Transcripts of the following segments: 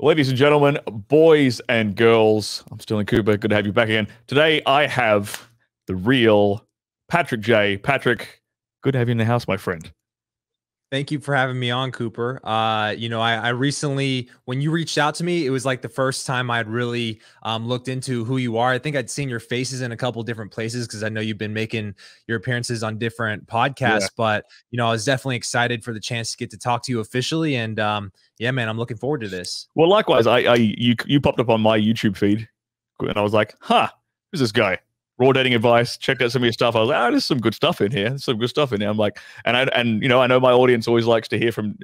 Ladies and gentlemen, boys and girls, I'm Stirling Cooper. Good to have you back again. Today, I have the real Patrick J. Patrick, good to have you in the house, my friend. Thank you for having me on, Cooper. You know, I recently, when you reached out to me, it was like the first time I'd really looked into who you are. I think I'd seen your faces in a couple different places because I know you've been making your appearances on different podcasts. Yeah. But, you know, I was definitely excited for the chance to get to talk to you officially. And yeah, man, I'm looking forward to this. Well, likewise, you popped up on my YouTube feed and I was like, huh, who's this guy? Raw Dating Advice, checked out some of your stuff. I was like, oh, there's some good stuff in here. There's some good stuff in here. I'm like, and you know, I know my audience always likes to hear from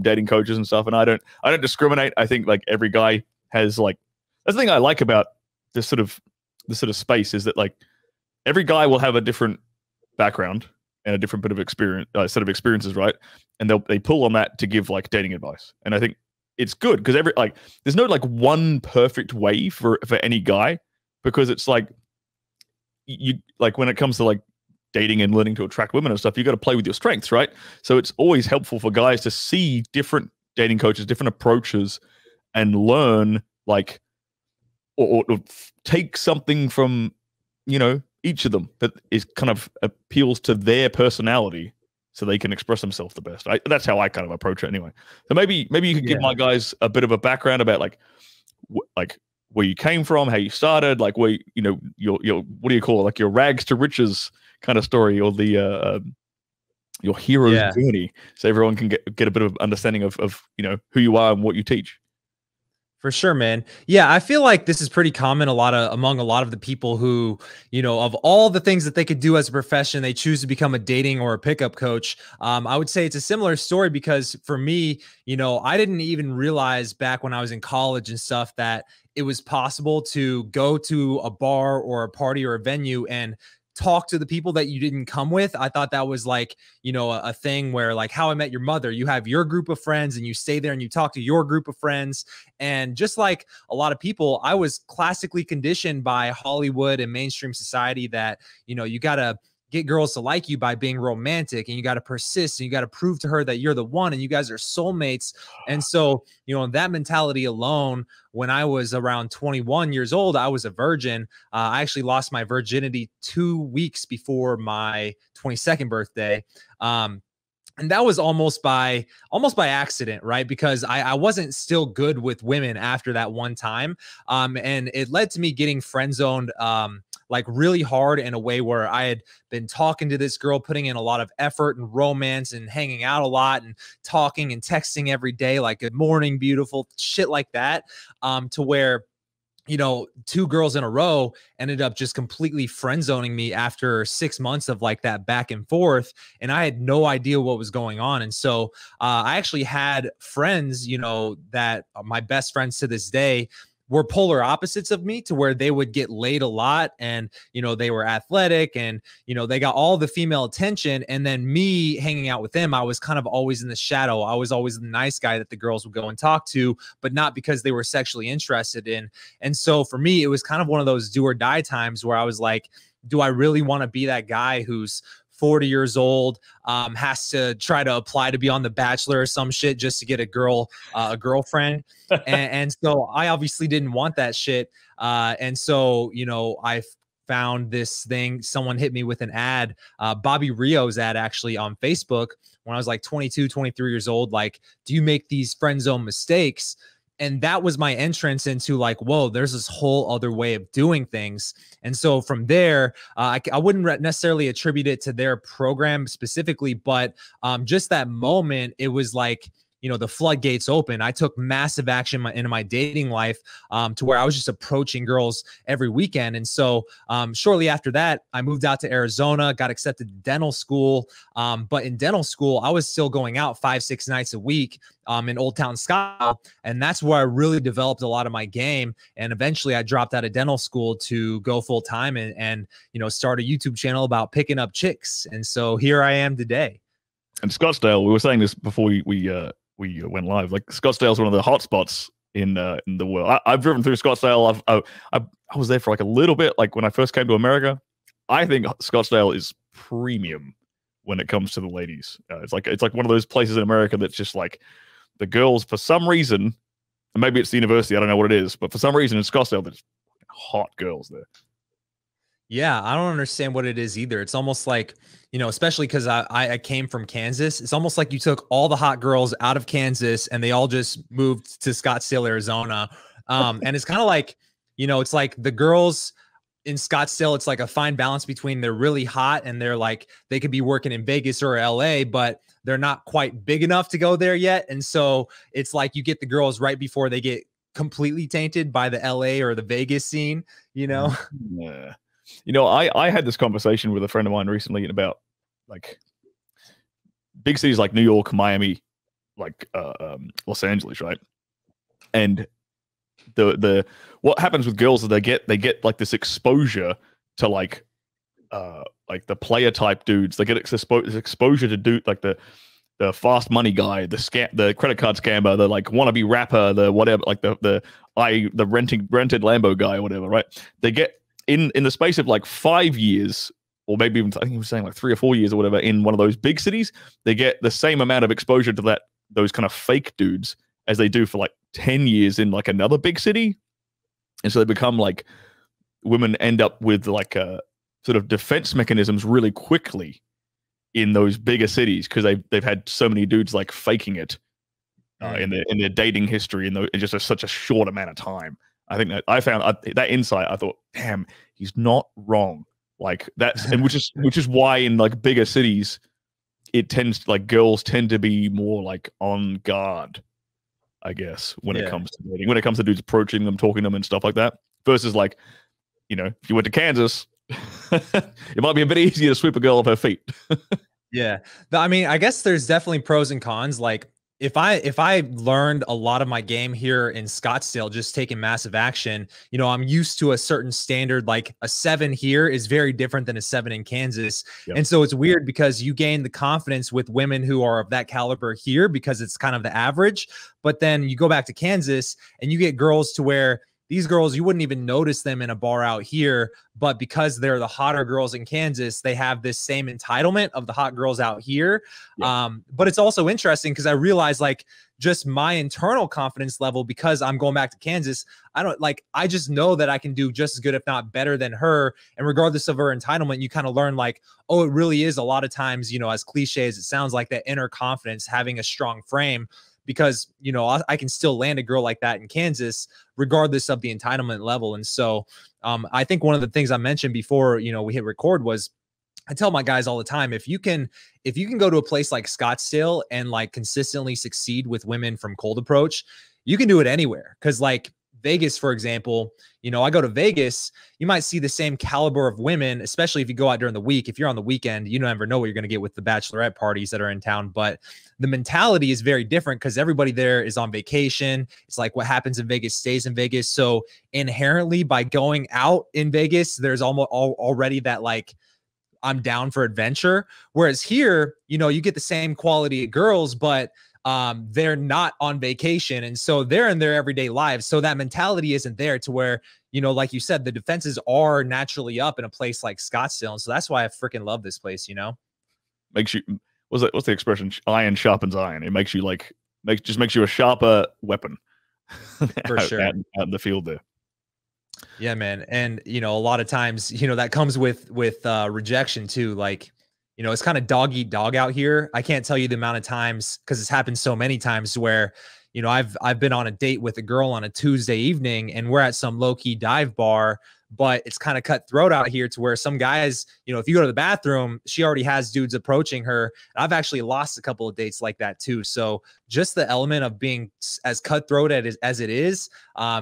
dating coaches and stuff. And I don't discriminate. I think like every guy has like, that's the thing I like about this sort of space is that like every guy will have a different background and a different bit of experience, set of experiences, right? And they pull on that to give like dating advice. And I think it's good because every like there's no like one perfect way for any guy, because it's like, you like when it comes to like dating and learning to attract women and stuff, you got to play with your strengths, right? So it's always helpful for guys to see different dating coaches, different approaches, and learn like or take something from, you know, each of them that is kind of appeals to their personality so they can express themselves the best. That's how I kind of approach it anyway. So maybe you could give my guys a bit of a background about like where you came from, how you started, like where you know your what do you call it, like your rags to riches kind of story, or the your hero's journey, so everyone can get a bit of understanding of you know who you are and what you teach. For sure, man. Yeah, I feel like this is pretty common among a lot of the people who, you know, of all the things that they could do as a profession, they choose to become a dating or a pickup coach. I would say it's a similar story because for me, you know, I didn't even realize back when I was in college and stuff that it was possible to go to a bar or a party or a venue and talk to the people that you didn't come with. I thought that was like, you know, a thing where like How I Met Your Mother, you have your group of friends and you stay there and you talk to your group of friends. And just like a lot of people, I was classically conditioned by Hollywood and mainstream society that, you know, you got to get girls to like you by being romantic and you got to persist and you got to prove to her that you're the one and you guys are soulmates. And so, you know, that mentality alone, when I was around 21 years old, I was a virgin. I actually lost my virginity 2 weeks before my 22nd birthday. And that was almost by accident, right? Because I wasn't still good with women after that one time. And it led to me getting friend zoned, like really hard in a way where I had been talking to this girl, putting in a lot of effort and romance and hanging out a lot and talking and texting every day, like good morning, beautiful, shit like that, to where, you know, two girls in a row ended up just completely friend zoning me after 6 months of like that back and forth. And I had no idea what was going on. And so I actually had friends, you know, that are my best friends to this day, were polar opposites of me, to where they would get laid a lot and, you know, they were athletic and, you know, they got all the female attention. And then me hanging out with them, I was kind of always in the shadow. I was always the nice guy that the girls would go and talk to, but not because they were sexually interested in. And so for me, it was kind of one of those do or die times where I was like, do I really want to be that guy who's 40 years old, has to try to apply to be on The Bachelor or some shit just to get a girlfriend. and so I obviously didn't want that shit. And so, you know, I found this thing. Someone hit me with an ad, Bobby Rio's ad actually on Facebook when I was like 22, 23 years old. Like, do you make these friend zone mistakes? And that was my entrance into like, whoa, there's this whole other way of doing things. And so from there, I wouldn't necessarily attribute it to their program specifically, but just that moment, it was like, you know, the floodgates open. I took massive action into my dating life to where I was just approaching girls every weekend. And so shortly after that, I moved out to Arizona, got accepted to dental school. But in dental school, I was still going out 5-6 nights a week in Old Town Scottsdale. And that's where I really developed a lot of my game. And eventually I dropped out of dental school to go full time and, you know, start a YouTube channel about picking up chicks. And so here I am today. And Scottsdale, we were saying this before we went live. Like Scottsdale's one of the hot spots in the world. I've driven through Scottsdale. I was there for like a little bit. Like when I first came to America, I think Scottsdale is premium when it comes to the ladies. It's like one of those places in America that's just like the girls for some reason And maybe it's the university. I don't know what it is. But for some reason in Scottsdale, there's hot girls there. Yeah, I don't understand what it is either. It's almost like, you know, especially because I came from Kansas. It's almost like you took all the hot girls out of Kansas and they all just moved to Scottsdale, Arizona. And it's kind of like, you know, it's like the girls in Scottsdale, it's like a fine balance between they're really hot and they're like, they could be working in Vegas or LA, but they're not quite big enough to go there yet. And so it's like you get the girls right before they get completely tainted by the LA or the Vegas scene, you know? Yeah. You know, I had this conversation with a friend of mine recently about like big cities like New York, Miami, like Los Angeles, right? And the what happens with girls is they get like this exposure to like the player type dudes. They get exposure to dude like the fast money guy, the credit card scammer, the like wannabe rapper, the whatever, like the rented Lambo guy or whatever, right? They get in the space of like 5 years, or maybe even I think he was saying like 3 or 4 years or whatever, in one of those big cities, they get the same amount of exposure to that those kind of fake dudes as they do for like 10 years in like another big city. And so they become like, women end up with like a sort of defense mechanisms really quickly in those bigger cities because they've had so many dudes like faking it in their dating history in just such a short amount of time. I think that I found that insight. I thought, damn, he's not wrong. Like that's, and which is why in like bigger cities, it tends to, like girls tend to be more like on guard, I guess, when it comes to dating, when it comes to dudes approaching them, talking to them and stuff like that, versus like, you know, if you went to Kansas, it might be a bit easier to sweep a girl off her feet. Yeah. I mean, I guess there's definitely pros and cons. Like, If I learned a lot of my game here in Scottsdale, just taking massive action, you know, I'm used to a certain standard, like a 7 here is very different than a 7 in Kansas. Yep. And so it's weird because you gain the confidence with women who are of that caliber here because it's kind of the average. But then you go back to Kansas and you get girls to where these girls, you wouldn't even notice them in a bar out here, but because they're the hotter girls in Kansas, they have this same entitlement of the hot girls out here. Yeah. But it's also interesting because I realized like just my internal confidence level, because I'm going back to Kansas, I just know that I can do just as good, if not better than her. And regardless of her entitlement, you kind of learn like, oh, it really is a lot of times, you know, as cliche as it sounds, like that inner confidence, having a strong frame. Because, you know, I can still land a girl like that in Kansas, regardless of the entitlement level. And so I think one of the things I mentioned before, you know, we hit record was I tell my guys all the time, if you can go to a place like Scottsdale and like consistently succeed with women from cold approach, you can do it anywhere. Cause like Vegas, for example, you know, I go to Vegas, you might see the same caliber of women, especially if you go out during the week. If you're on the weekend, you don't ever know what you're going to get with the bachelorette parties that are in town. But the mentality is very different because everybody there is on vacation. It's like what happens in Vegas stays in Vegas. So inherently by going out in Vegas, there's almost already that like, I'm down for adventure. Whereas here, you know, you get the same quality of girls, but they're not on vacation. And so they're in their everyday lives. So that mentality isn't there to where, you know, like you said, the defenses are naturally up in a place like Scottsdale. And so that's why I freaking love this place, you know? Makes you, what's the expression? Iron sharpens iron. It makes you like, just makes you a sharper weapon. For sure. Out in the field there. Yeah, man. And, you know, a lot of times, you know, that comes with rejection too. Like, you know, it's kind of dog eat dog out here. I can't tell you the amount of times, because it's happened so many times where, you know, I've been on a date with a girl on a Tuesday evening and we're at some low key dive bar, but it's kind of cutthroat out here to where some guys, you know, if you go to the bathroom, she already has dudes approaching her. I've actually lost a couple of dates like that too. So just the element of being as cutthroat as it is,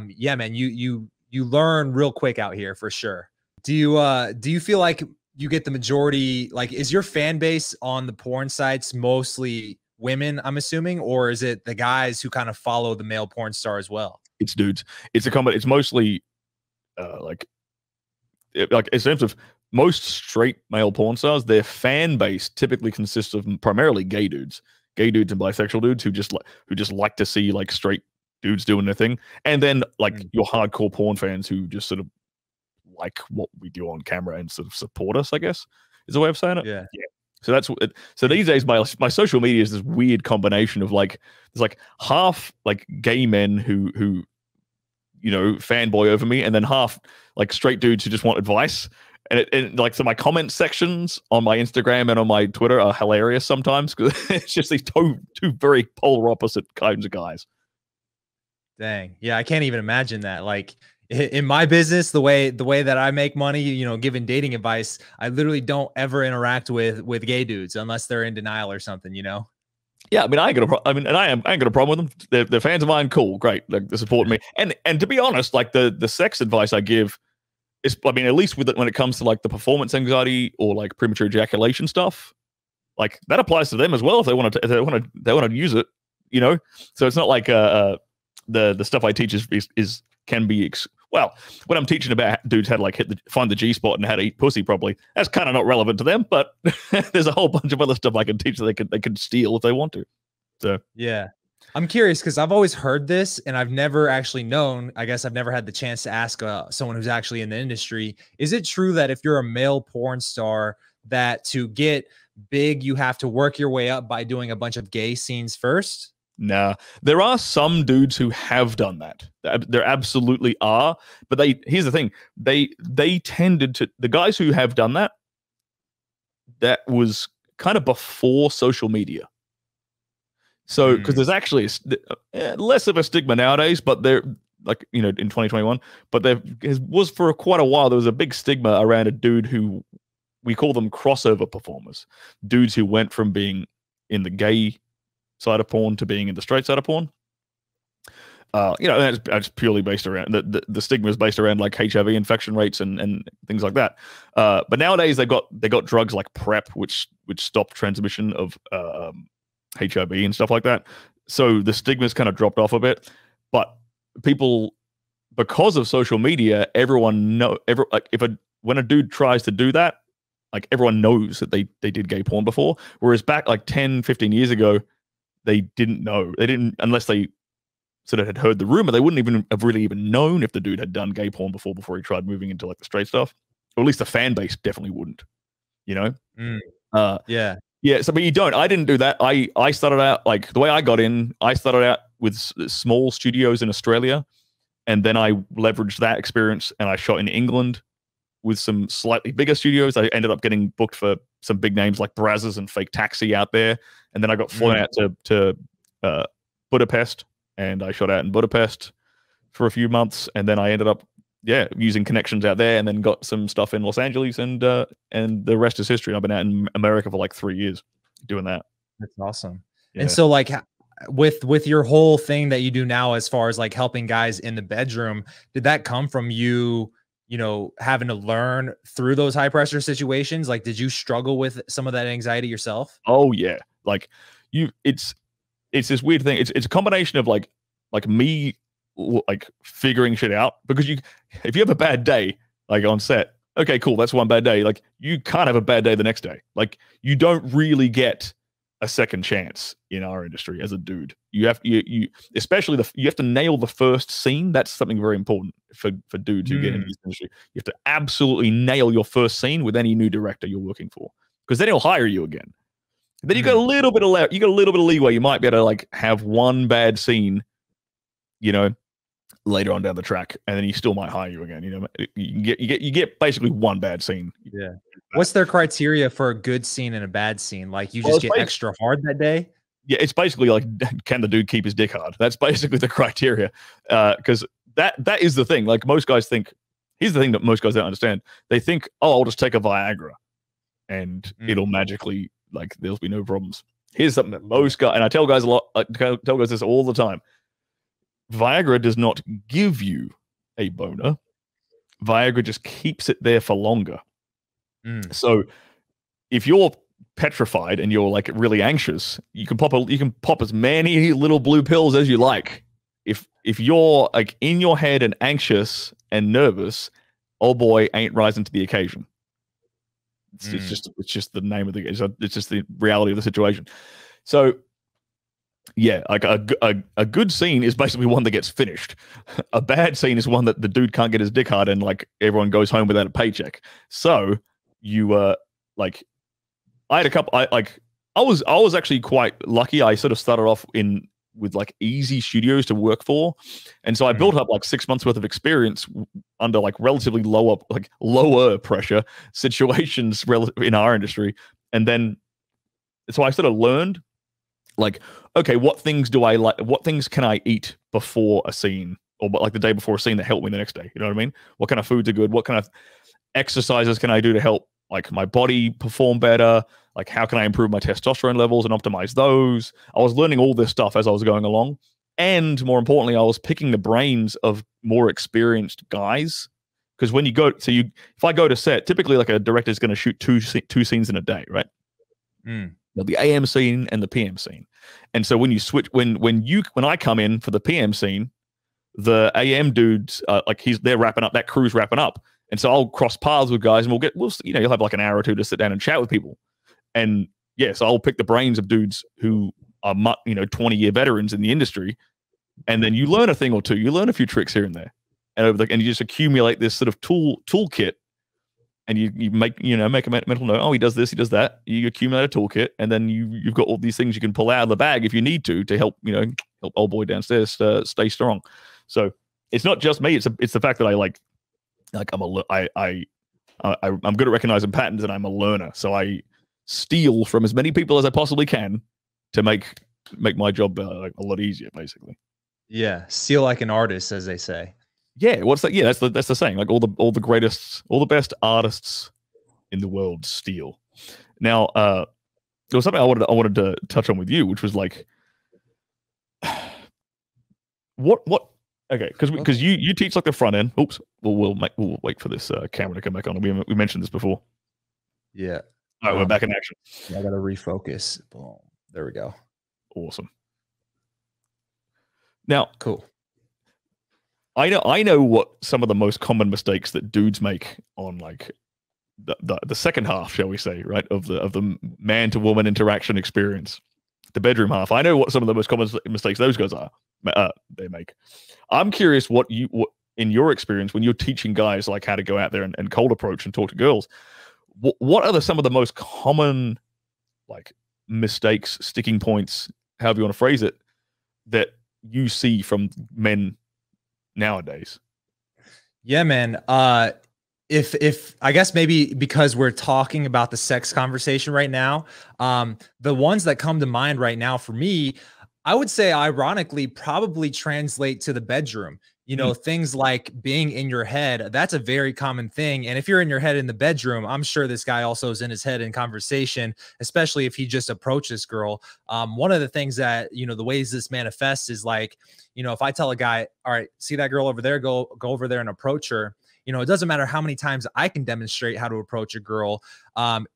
yeah, man, you learn real quick out here for sure. Do you feel like you get the majority, like, is your fan base on the porn sites mostly women, I'm assuming, or is it the guys who kind of follow the male porn star as well? It's dudes. It's mostly like in terms of most straight male porn stars, their fan base typically consists of primarily gay dudes and bisexual dudes who just like to see like straight dudes doing their thing. And then like your hardcore porn fans who just sort of like what we do on camera and sort of support us, I guess, is a way of saying it. Yeah. So that's so these days my social media is this weird combination of like there's like half like gay men who you know fanboy over me, and then half like straight dudes who just want advice. And so my comment sections on my Instagram and on my Twitter are hilarious sometimes because it's just these two very polar opposite kinds of guys. Dang, yeah, I can't even imagine that. Like in my business, the way that I make money, you know, giving dating advice, I literally don't ever interact with gay dudes unless they're in denial or something, you know? Yeah, I mean, I ain't got a problem with them. They're fans of mine, cool, great, like they support me. And to be honest, like the sex advice I give is, I mean, at least with it, when it comes to like the performance anxiety or like premature ejaculation stuff, like that applies to them as well if they want to use it, you know? So it's not like the stuff I teach is can be. Well, when I'm teaching about dudes how to like find the G spot and how to eat pussy properly, that's kind of not relevant to them. But there's a whole bunch of other stuff I can teach that they can steal if they want to. So yeah, I'm curious because I've always heard this and I've never actually known. I guess I've never had the chance to ask someone who's actually in the industry. Is it true that if you're a male porn star, that to get big, you have to work your way up by doing a bunch of gay scenes first? Nah, there are some dudes who have done that. There absolutely are, but here's the thing: they tended to, the guys who have done that, that was kind of before social media. So because there's actually less of a stigma nowadays, but there, like, you know, in 2021, but there was for quite a while there was a big stigma around a dude who, we call them crossover performers, dudes who went from being in the gay side of porn to being in the straight side of porn. You know, that's purely based around the stigma is based around like HIV infection rates and things like that. But nowadays they got drugs like PrEP, which stop transmission of HIV and stuff like that. So the stigma's kind of dropped off a bit. But people, because of social media, everyone know like when a dude tries to do that, like everyone knows that they did gay porn before. Whereas back like 10, 15 years ago, they didn't know. They didn't, unless they sort of had heard the rumor, they wouldn't even have really even known if the dude had done gay porn before he tried moving into like the straight stuff. Or at least the fan base definitely wouldn't, you know? Yeah. So, but you don't. I didn't do that. I started out, like the way I got in, I started out with small studios in Australia. And then I leveraged that experience and I shot in England with some slightly bigger studios. I ended up getting booked for some big names like Brazzers and Fake Taxi out there. And then I got flown out to Budapest, and I shot out in Budapest for a few months. And then I ended up, yeah, using connections out there, and then got some stuff in Los Angeles, and the rest is history. I've been out in America for like 3 years doing that. That's awesome. Yeah. And so like with your whole thing that you do now, as far as like helping guys in the bedroom, did that come from you, you know, having to learn through those high pressure situations? Like, did you struggle with some of that anxiety yourself? Oh yeah. Like it's this weird thing. It's a combination of like me, like figuring shit out, because if you have a bad day, like on set, okay, cool. That's one bad day. Like you can't have a bad day the next day. Like you don't really get a second chance in our industry as a dude. You have, you have to nail the first scene. That's something very important for dudes who get into this industry. You have to absolutely nail your first scene with any new director you're working for, because then he'll hire you again. Then you got a little bit of leeway. You might be able to like have one bad scene, you know, later on down the track, and then he still might hire you again. You know, you get basically one bad scene. Yeah. What's their criteria for a good scene and a bad scene? Like you just get extra hard that day. Yeah, it's basically like, can the dude keep his dick hard? That's basically the criteria, because that is the thing. Like most guys think, here's the thing that most guys don't understand. They think, oh, I'll just take a Viagra, and it'll magically, like, there'll be no problems. Here's something that most guys, and I tell guys a lot, I tell guys this all the time. Viagra does not give you a boner. Viagra just keeps it there for longer. So if you're petrified and you're like really anxious, you can pop as many little blue pills as you like. If you're like in your head and anxious and nervous, oh boy, ain't rising to the occasion. It's just the name of the game. It's just the reality of the situation. So yeah, like a good scene is basically one that gets finished. A bad scene is one that the dude can't get his dick hard, and like everyone goes home without a paycheck. So you like I had a couple. I was actually quite lucky. I sort of started off in with like easy studios to work for, and so I built up like 6 months worth of experience under like relatively lower pressure situations in our industry, and then so I sort of learned like, okay, what things do I like? What things can I eat before a scene, or like the day before a scene that helped me the next day? You know what I mean? What kind of foods are good? What kind of exercises can I do to help like my body perform better? Like, how can I improve my testosterone levels and optimize those? I was learning all this stuff as I was going along. And more importantly, I was picking the brains of more experienced guys. Because when you go, if I go to set, typically like a director is going to shoot two scenes in a day, right? Mm. You know, the AM scene and the PM scene. And so when you switch, when I come in for the PM scene, the AM dudes, they're wrapping up, that crew's wrapping up. And so I'll cross paths with guys, and you'll have like an hour or two to sit down and chat with people. And yes, I'll pick the brains of dudes who are, 20-year veterans in the industry. And then you learn a thing or two. You learn a few tricks here and there. And you just accumulate this sort of toolkit. And you make a mental note. Oh, he does this, he does that. You accumulate a toolkit, and then you've got all these things you can pull out of the bag if you need to help help old boy downstairs stay strong. So it's not just me. It's the fact that I'm good at recognizing patterns, and I'm a learner. So I steal from as many people as I possibly can to make my job a lot easier, basically. Yeah, steal like an artist, as they say. Yeah, what's that? Yeah, that's the saying. Like all the best artists in the world steal. Now, there was something I wanted to touch on with you, which was like, what? Okay, because you teach like the front end. Oops. Well, we'll wait for this camera to come back on. We mentioned this before. Yeah. All right, we're back in action. Yeah, I gotta refocus. Boom. There we go. Awesome. Now, cool. I know what some of the most common mistakes that dudes make on like the second half, shall we say, right, of the man to woman interaction experience, the bedroom half. I know what some of the most common mistakes those guys are they make. I'm curious what in your experience when you're teaching guys like how to go out there and cold approach and talk to girls, what are some of the most common like mistakes, sticking points, however you want to phrase it, that you see from men nowadays? Yeah, man. If I guess maybe because we're talking about the sex conversation right now, the ones that come to mind right now for me, I would say ironically probably translate to the bedroom. You know, things like being in your head, that's a very common thing. And if you're in your head in the bedroom, I'm sure this guy also is in his head in conversation, especially if he just approached this girl. One of the things that, the ways this manifests is like, if I tell a guy, all right, see that girl over there, go over there and approach her. It doesn't matter how many times I can demonstrate how to approach a girl.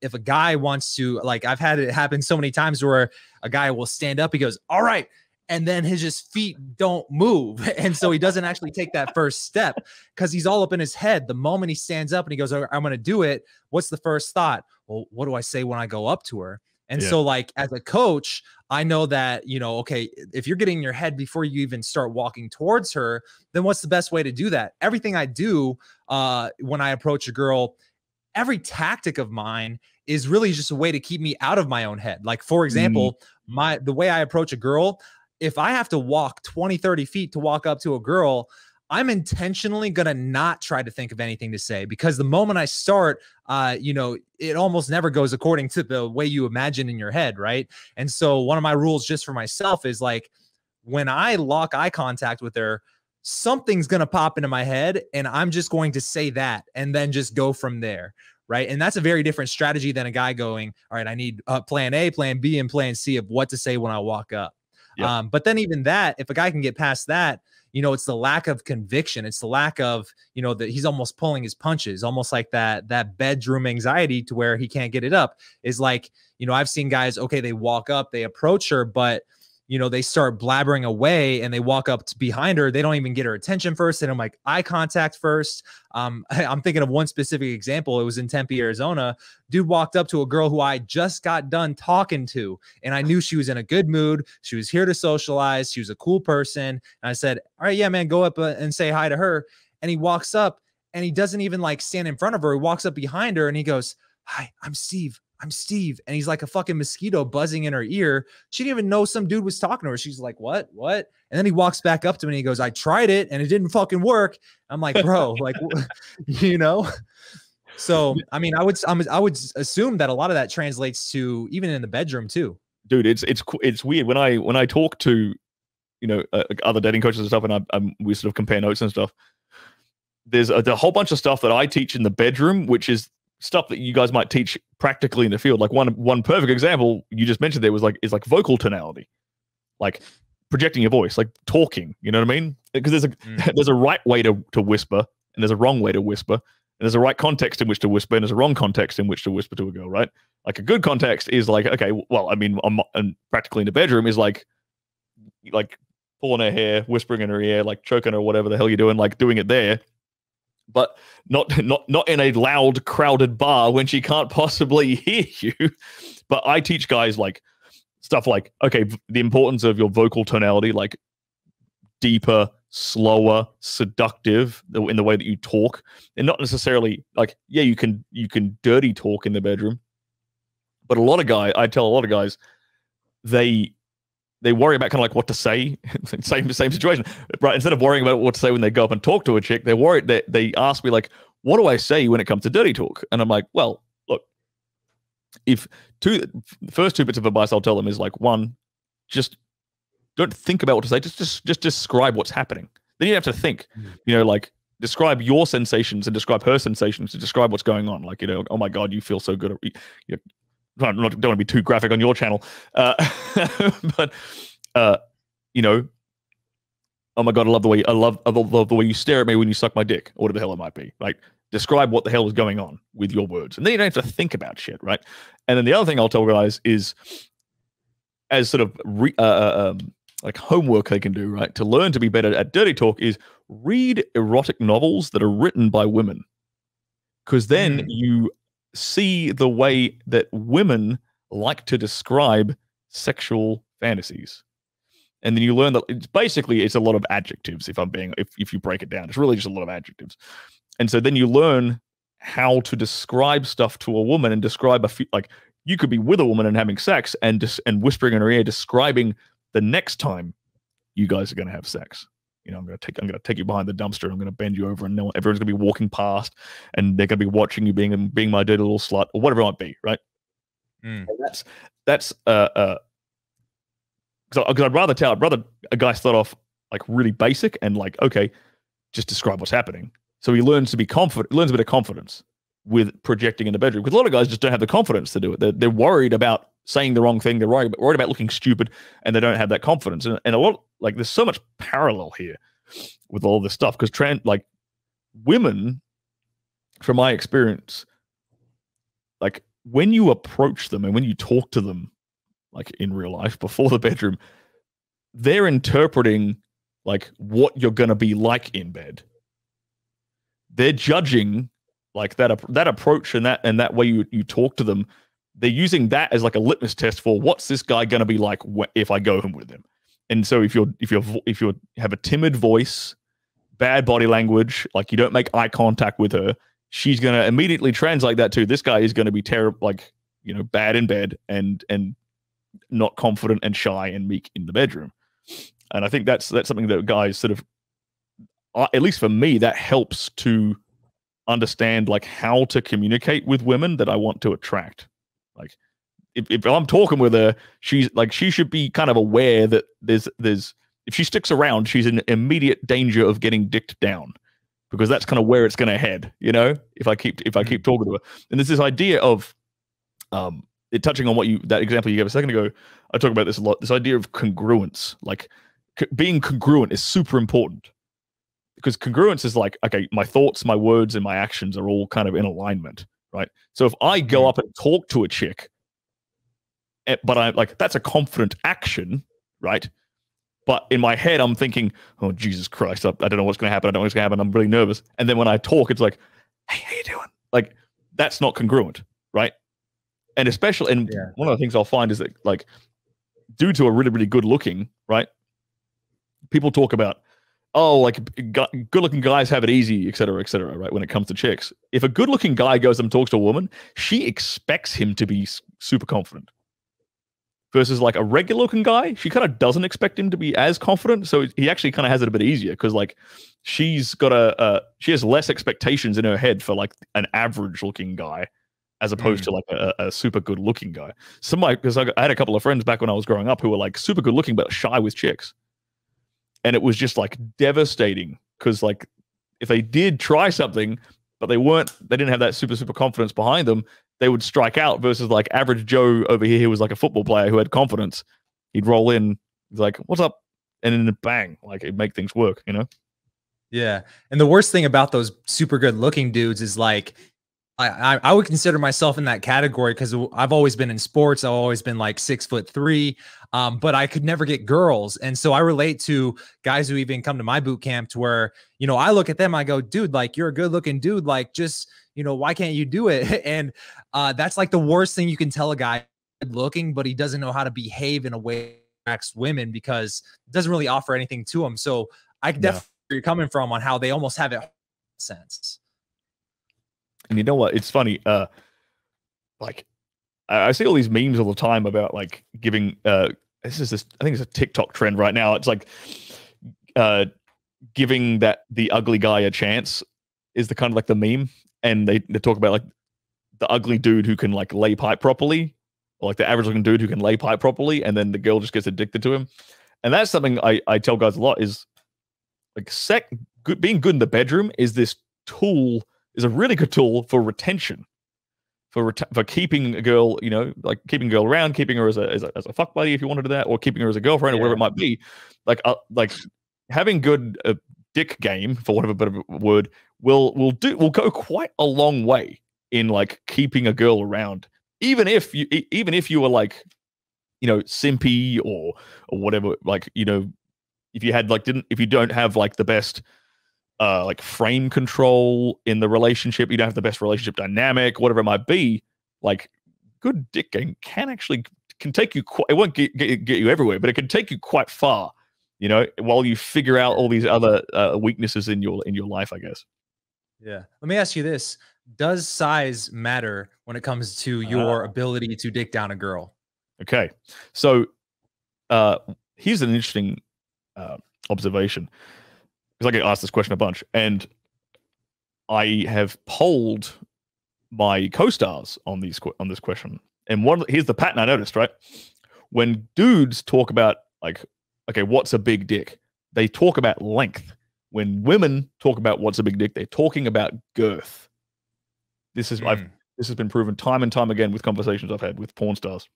If a guy wants to, like, I've had it happen so many times where a guy will stand up, he goes, all right. And then his feet don't move. And so he doesn't actually take that first step because he's all up in his head. The moment he stands up and he goes, I'm going to do it. What's the first thought? Well, what do I say when I go up to her? And so like as a coach, I know that, okay, if you're getting in your head before you even start walking towards her, then what's the best way to do that? Everything I do when I approach a girl, every tactic of mine is really just a way to keep me out of my own head. Like, for example, the way I approach a girl, if I have to walk 20, 30 feet to walk up to a girl, I'm intentionally going to not try to think of anything to say, because the moment I start, it almost never goes according to the way you imagine in your head. Right. And so one of my rules just for myself is like, when I lock eye contact with her, something's going to pop into my head and I'm just going to say that and then just go from there. Right. And that's a very different strategy than a guy going, all right, I need plan A, plan B, and plan C of what to say when I walk up. Yep. But then even that, if a guy can get past that, it's the lack of conviction. It's the lack of, that he's almost pulling his punches, almost like that bedroom anxiety to where he can't get it up is like, I've seen guys, okay, they walk up, they approach her, but they start blabbering away and they walk up to behind her. They don't even get her attention first. And I'm like eye contact first. I'm thinking of one specific example. It was in Tempe, Arizona. Dude walked up to a girl who I just got done talking to. And I knew she was in a good mood. She was here to socialize. She was a cool person. And I said, all right, yeah, man, go up and say hi to her. And he walks up and he doesn't even like stand in front of her. He walks up behind her and he goes, hi, I'm Steve. I'm Steve. And he's like a fucking mosquito buzzing in her ear. She didn't even know some dude was talking to her. She's like, what, what? And then he walks back up to me and he goes, I tried it and it didn't fucking work. I'm like, bro, like, you know? So, I mean, I would assume that a lot of that translates to even in the bedroom too. Dude, it's weird. When I talk to, you know, other dating coaches and stuff, and we sort of compare notes and stuff, there's a whole bunch of stuff that I teach in the bedroom, which is stuff that you guys might teach practically in the field. Like one perfect example you just mentioned there was like, is like vocal tonality, like projecting your voice, like talking, you know what I mean? Because there's a, there's a right way to whisper and there's a wrong way to whisper, and there's a right context in which to whisper and there's a wrong context in which to whisper to a girl, right? Like a good context is like, okay, well, I mean, and practically in the bedroom is like pulling her hair, whispering in her ear, like choking her, whatever the hell you're doing, like doing it there. But not in a loud, crowded bar when she can't possibly hear you. But I teach guys like stuff like, okay, the importance of your vocal tonality, like deeper, slower, seductive in the way that you talk, and not necessarily like, yeah, you can dirty talk in the bedroom. But I tell a lot of guys, they worry about kind of like what to say. same situation, right? Instead of worrying about what to say when they go up and talk to a chick, they're worried that they ask me like, what do I say when it comes to dirty talk? And I'm like, well, look, the first two bits of advice I'll tell them is like, one, just don't think about what to say. Just describe what's happening. Then you have to think, you know, like describe your sensations and describe her sensations to describe what's going on. Like, you know, oh my God, you feel so good. I don't want to be too graphic on your channel, but you know, oh my God, I love the way you stare at me when you suck my dick, or whatever the hell it might be. Like, describe what the hell is going on with your words, and then you don't have to think about shit, right? And then the other thing I'll tell guys is, as sort of like homework they can do, right, to learn to be better at dirty talk, is read erotic novels that are written by women, because then you see the way that women like to describe sexual fantasies, and then you learn that it's a lot of adjectives. If you break it down, it's really just a lot of adjectives. And so then you learn how to describe stuff to a woman, and describe like you could be with a woman and having sex and whispering in her ear, describing the next time you guys are going to have sex. You know, I'm gonna take you behind the dumpster. I'm gonna bend you over, and everyone's gonna be walking past, and they're gonna be watching you being my dirty little slut or whatever it might be, right? And because I'd rather a guy start off like really basic and like, okay, just describe what's happening, so he learns to be confident, learns a bit of confidence with projecting in the bedroom, because a lot of guys just don't have the confidence to do it. They're worried about saying the wrong thing, they're worried about looking stupid, and they don't have that confidence. And a lot, like, there's so much parallel here with all this stuff, because women, from my experience, like when you approach them and when you talk to them, like in real life before the bedroom, they're interpreting like what you're gonna be like in bed. They're judging like that approach and that way you talk to them. They're using that as like a litmus test for what's this guy going to be like if I go home with him. And so if you have a timid voice, bad body language, like you don't make eye contact with her, she's going to immediately translate that to, this guy is going to be terrible, like, you know, bad in bed and not confident and shy and meek in the bedroom. And I think that's something that guys sort of, at least for me, that helps to understand like how to communicate with women that I want to attract. Like if I'm talking with her, she's like, she should be kind of aware that there's if she sticks around, she's in immediate danger of getting dicked down, because that's kind of where it's going to head, you know, if I keep talking to her. And there's this idea of it touching on that example you gave a second ago. I talk about this a lot, this idea of congruence. Like being congruent is super important, because congruence is like, okay, my thoughts, my words, and my actions are all kind of in alignment. Right. So if I go up and talk to a chick, but I'm like, that's a confident action, right? But in my head, I'm thinking, oh, Jesus Christ, I don't know what's going to happen. I don't know what's going to happen. I'm really nervous. And then when I talk, it's like, hey, how you doing? Like, that's not congruent, right? And especially, one of the things I'll find is that, like, dudes who are really, really good looking, right? People talk about, oh, like good-looking guys have it easy, et cetera, right? When it comes to chicks, if a good-looking guy goes and talks to a woman, she expects him to be super confident. Versus like a regular-looking guy, she kind of doesn't expect him to be as confident, so he actually kind of has it a bit easier because like she's got a she has less expectations in her head for like an average-looking guy as opposed to like a super good-looking guy. Somebody, because I had a couple of friends back when I was growing up who were like super good-looking but shy with chicks. And it was just like devastating because like if they did try something, but they didn't have that super confidence behind them, they would strike out versus like average Joe over here who was like a football player who had confidence. He'd roll in, he's like, what's up? And then bang, like it'd make things work, you know? Yeah. And the worst thing about those super good looking dudes is like, I would consider myself in that category because I've always been in sports. I've always been like 6'3", but I could never get girls. And so I relate to guys who even come to my boot camp to where, you know, I look at them, I go, dude, like you're a good looking dude. Like just, you know, why can't you do it? And that's like the worst thing you can tell a guy looking, but he doesn't know how to behave in a way that attracts women because it doesn't really offer anything to them. So I can definitely see where you're coming from on how they almost have it sense. And you know what? It's funny. Like I see all these memes all the time about like giving. I think it's a TikTok trend right now. It's like giving the ugly guy a chance is the kind of like the meme, and they talk about like the ugly dude who can like lay pipe properly, or like the average looking dude who can lay pipe properly, and then the girl just gets addicted to him. And that's something I tell guys a lot is like being good in the bedroom is this tool. Is a really good tool for retention, for keeping a girl, you know, like keeping a girl around, keeping her as a fuck buddy if you want to do that, or keeping her as a girlfriend or whatever it might be. Like having good dick game, for whatever bit of a word, will go quite a long way in like keeping a girl around, even if you were like, you know, simpy or whatever, like, you know, if you don't have like the best. Like frame control in the relationship, you don't have the best relationship dynamic, whatever it might be. Like good dick game can take you. It won't get you everywhere, but it can take you quite far. You know, while you figure out all these other weaknesses in your life, I guess. Yeah. Let me ask you this: does size matter when it comes to your ability to dick down a girl? Okay. So here's an interesting observation. Because I get asked this question a bunch, and I have polled my co-stars on this question. And here's the pattern I noticed, right? When dudes talk about like, okay, what's a big dick? They talk about length. When women talk about what's a big dick, they're talking about girth. This has been proven time and time again with conversations I've had with porn stars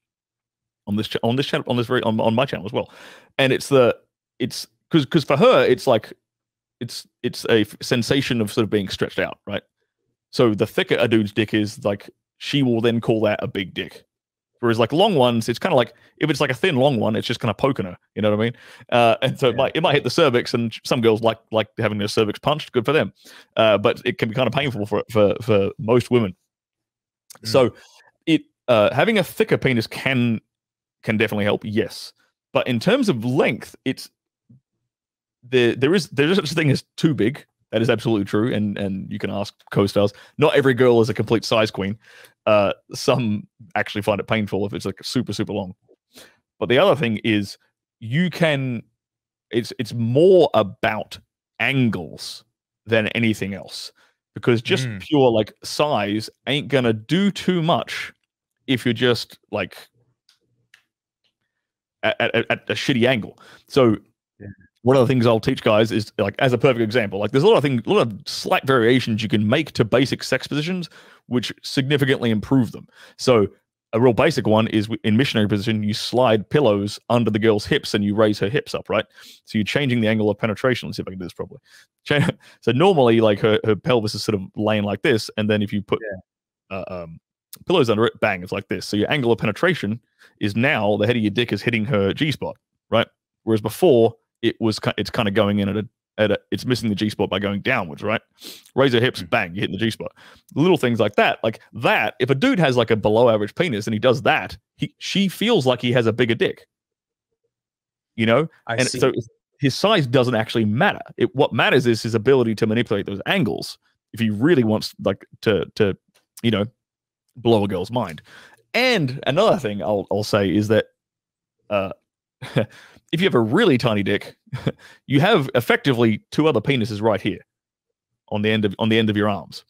on my channel as well. And it's because for her it's like. It's a sensation of sort of being stretched out, right? So the thicker a dude's dick is, like she will then call that a big dick. Whereas like long ones, it's kind of like if it's like a thin long one, it's just kind of poking her. You know what I mean? And so it might hit the cervix, and some girls like having their cervix punched. Good for them, but it can be kind of painful for most women. So having a thicker penis can definitely help, yes. But in terms of length, it's. There is such a thing as too big. That is absolutely true, and you can ask co-stars. Not every girl is a complete size queen. Some actually find it painful if it's like super long. But the other thing is you can. It's more about angles than anything else because just pure like size ain't gonna do too much if you're just like at a shitty angle. So. Yeah. One of the things I'll teach guys is like, as a perfect example, like there's a lot of slight variations you can make to basic sex positions, which significantly improve them. So a real basic one is in missionary position, you slide pillows under the girl's hips and you raise her hips up, right? So you're changing the angle of penetration. Let's see if I can do this properly. So normally like her pelvis is sort of laying like this. And then if you put pillows under it, bang, it's like this. So your angle of penetration is now the head of your dick is hitting her G-spot, right? Whereas before, it's kind of going in at a it's missing the G spot by going downwards, right? Raise your hips, bang, you're hitting the G spot. Little things like that. If a dude has like a below average penis and he does that, she feels like he has a bigger dick, you know. And so his size doesn't actually matter. What matters is his ability to manipulate those angles if he really wants, like, to you know, blow a girl's mind. And another thing I'll say is that if you have a really tiny dick, you have effectively two other penises right here on the end of your arms.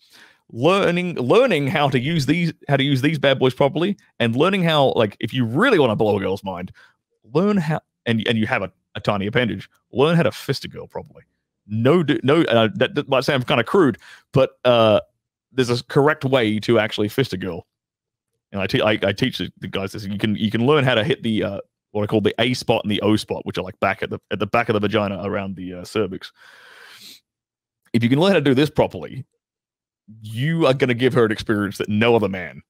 Learning how to use these bad boys properly, and learning how, like, if you really want to blow a girl's mind, learn how, and you have a tiny appendage, learn how to fist a girl properly. That might sound kind of crude, but there's a correct way to actually fist a girl, and I teach the guys this. You can learn how to hit the what I call the A spot and the O spot, which are like back at the back of the vagina around the cervix. If you can learn how to do this properly, you are going to give her an experience that no other man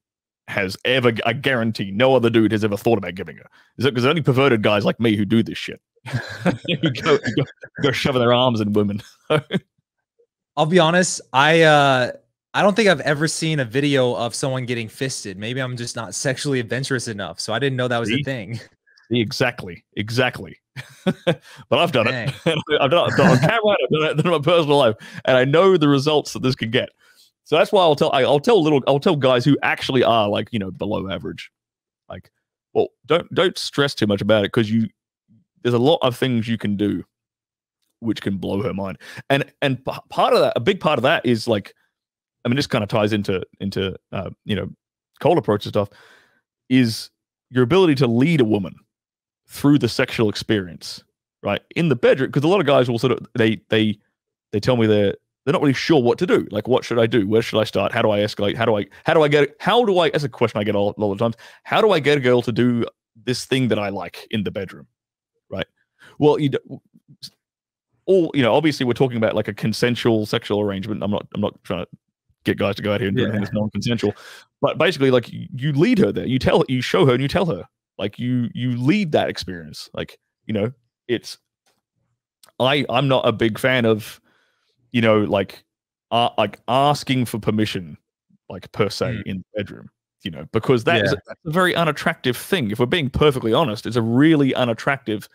has ever, I guarantee no other dude has ever thought about giving her. Is it because only perverted guys like me who do this shit? go shoving their arms in women. I'll be honest. I don't think I've ever seen a video of someone getting fisted. Maybe I'm just not sexually adventurous enough. So I didn't know that was a thing. Exactly. But I've done it. I've done it on camera, I've done it in my personal life, and I know the results that this can get. So that's why I'll tell guys who actually are, like, you know, below average, like, well, don't stress too much about it, because there's a lot of things you can do which can blow her mind. And part of that, a big part of that is, like, I mean, this kind of ties into you know, cold approach and stuff, is your ability to lead a woman through the sexual experience, right, in the bedroom. Because a lot of guys will sort of, they tell me they're not really sure what to do. Like, what should I do? Where should I start? How do I escalate? How do I that's a question I get a lot of times. How do I get a girl to do this thing that I like in the bedroom, right? Well, you know, obviously we're talking about, like, a consensual sexual arrangement. I'm not trying to get guys to go out here and do this non-consensual, but basically, like, you lead her there. You show her and you tell her. Like, you lead that experience. Like, you know, it's, I'm not a big fan of, you know, like asking for permission, like, per se, in the bedroom, you know, because that's a very unattractive thing. If we're being perfectly honest, it's a really unattractive,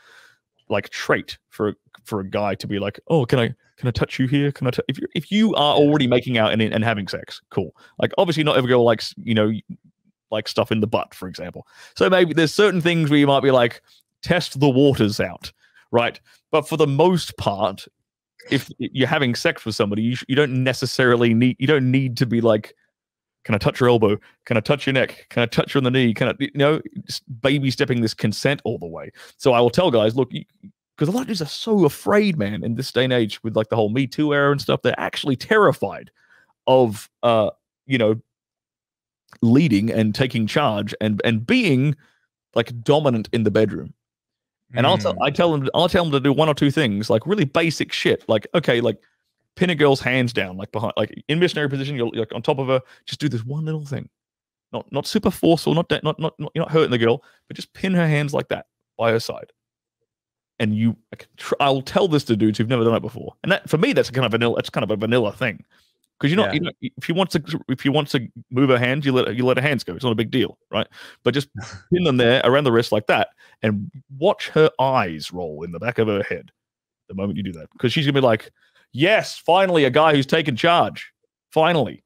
like, trait for a guy to be like, oh, can I touch you here? If you are already making out and having sex, cool. Like, obviously not every girl likes, you know, like stuff in the butt, for example. So maybe there's certain things where you might be like, test the waters out, right? But for the most part, if you're having sex with somebody, you don't necessarily need, you don't need to be like, can I touch your elbow? Can I touch your neck? Can I touch you on the knee? Can I, you know, just baby stepping this consent all the way. So I will tell guys, look, because a lot of dudes are so afraid, man, in this day and age with, like, the whole Me Too era and stuff, they're actually terrified of, you know, leading and taking charge and being, like, dominant in the bedroom. And I'll tell them to do one or two things, like, really basic shit, like, okay, like, pin a girl's hands down, like, behind, like, in missionary position, you're, like, on top of her. Just do this one little thing, not super forceful, not you're not hurting the girl, but just pin her hands like that by her side. And I'll tell this to dudes who've never done it before, and that, for me, that's kind of a vanilla thing. Because you're not, you know, if you want to move her hands, you let her hands go. It's not a big deal, right? But just pin them there around the wrist like that, and watch her eyes roll in the back of her head the moment you do that, because she's gonna be like, "Yes, finally, a guy who's taken charge. Finally."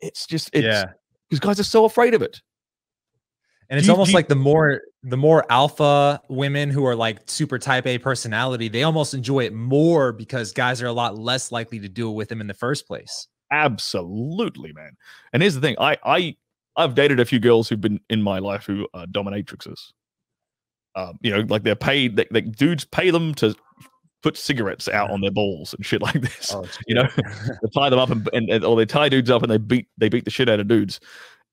It's just because guys are so afraid of it, and it's almost like the more alpha women who are, like, super type A personality, they almost enjoy it more because guys are a lot less likely to do it with them in the first place. Absolutely, man. And here's the thing, I've dated a few girls who've been in my life who are dominatrixes. You know, like, they're paid, like dudes pay them to put cigarettes out on their balls and shit like this. Oh, you know, they tie them up or they tie dudes up and they beat the shit out of dudes.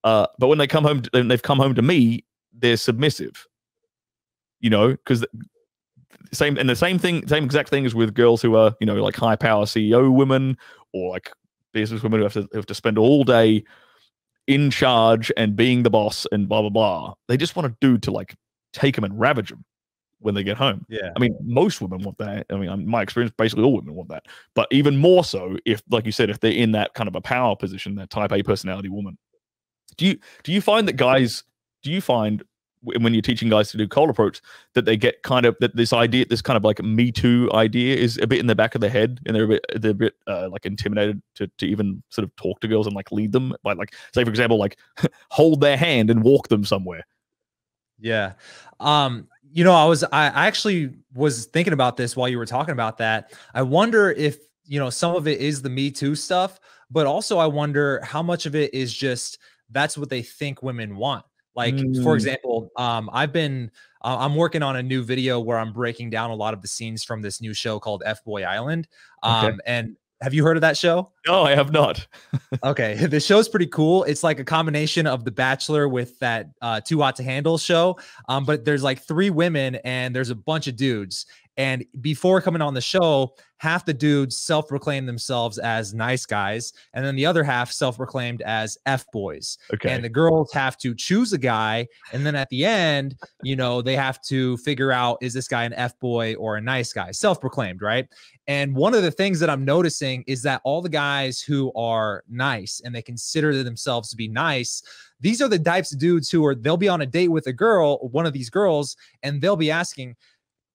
But when they come home, when they've come home to me, they're submissive. You know, because the same exact thing is with girls who are, you know, like, high power CEO women, or like business women who have to spend all day in charge and being the boss and blah blah blah. They just want a dude to, like, take them and ravage them when they get home. Yeah, I mean, most women want that. I mean, in my experience, basically all women want that. But even more so if, like you said, if they're in that kind of a power position, that type A personality woman. Do you find when you're teaching guys to do cold approach, that they get kind of that this idea, this kind of like Me Too idea is a bit in the back of their head, and they're a bit like intimidated to even sort of talk to girls and like lead them by like, say for example, like hold their hand and walk them somewhere. Yeah. You know, I actually was thinking about this while you were talking about that. I wonder if, you know, some of it is the Me Too stuff, but also I wonder how much of it is just, that's what they think women want. Like, for example, I'm working on a new video where I'm breaking down a lot of the scenes from this new show called FBoy Island. Okay. And have you heard of that show? No, I have not. Okay. The show's pretty cool. It's like a combination of The Bachelor with that Too Hot to Handle show. But there's like 3 women and there's a bunch of dudes. And before coming on the show, half the dudes self-proclaimed themselves as nice guys. And then the other half self-proclaimed as F-boys. Okay. And the girls have to choose a guy. And then at the end, you know, they have to figure out, is this guy an F-boy or a nice guy? Self-proclaimed, right? And one of the things that I'm noticing is that all the guys who are nice and they consider themselves to be nice, these are the types of dudes who are, they'll be on a date with a girl, one of these girls, and they'll be asking,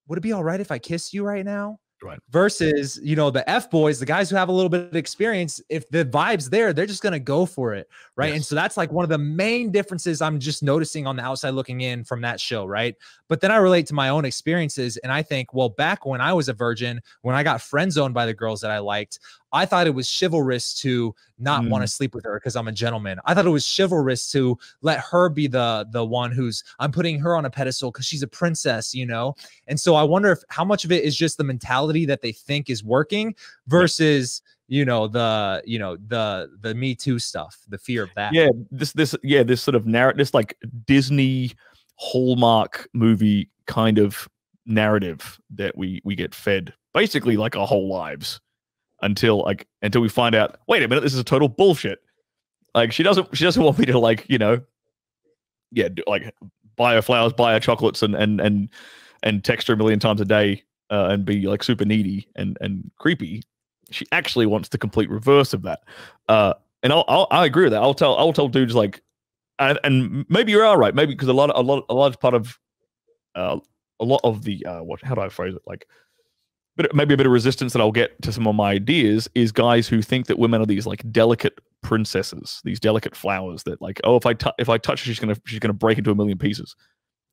would it be all right if I kiss you right now? Right. Versus, you know, the F boys, the guys who have a little bit of experience, if the vibe's there, they're just going to go for it. Right. Yes. And so that's like one of the main differences I'm just noticing on the outside looking in from that show. Right. But then I relate to my own experiences. And I think, well, back when I was a virgin, when I got friend zoned by the girls that I liked, I thought it was chivalrous to not want to sleep with her because I'm a gentleman. I thought it was chivalrous to let her be the one who's, I'm putting her on a pedestal because she's a princess, you know? And so I wonder if how much of it is just the mentality that they think is working versus, you know, the Me Too stuff, the fear of that. Yeah. This sort of narrative, this like Disney Hallmark movie kind of narrative that we get fed basically like our whole lives. Until we find out, wait a minute, this is a total bullshit. Like she doesn't want me to like, you know, like buy her flowers, buy her chocolates and text her a million times a day and be like super needy and creepy. She actually wants the complete reverse of that. And I agree with that. I'll tell dudes like, and maybe you are right. Maybe because a large part of how do I phrase it? Like, but maybe a bit of resistance that I'll get to some of my ideas is guys who think that women are these like delicate princesses, these delicate flowers that like, oh, if I touch her, she's gonna break into a million pieces.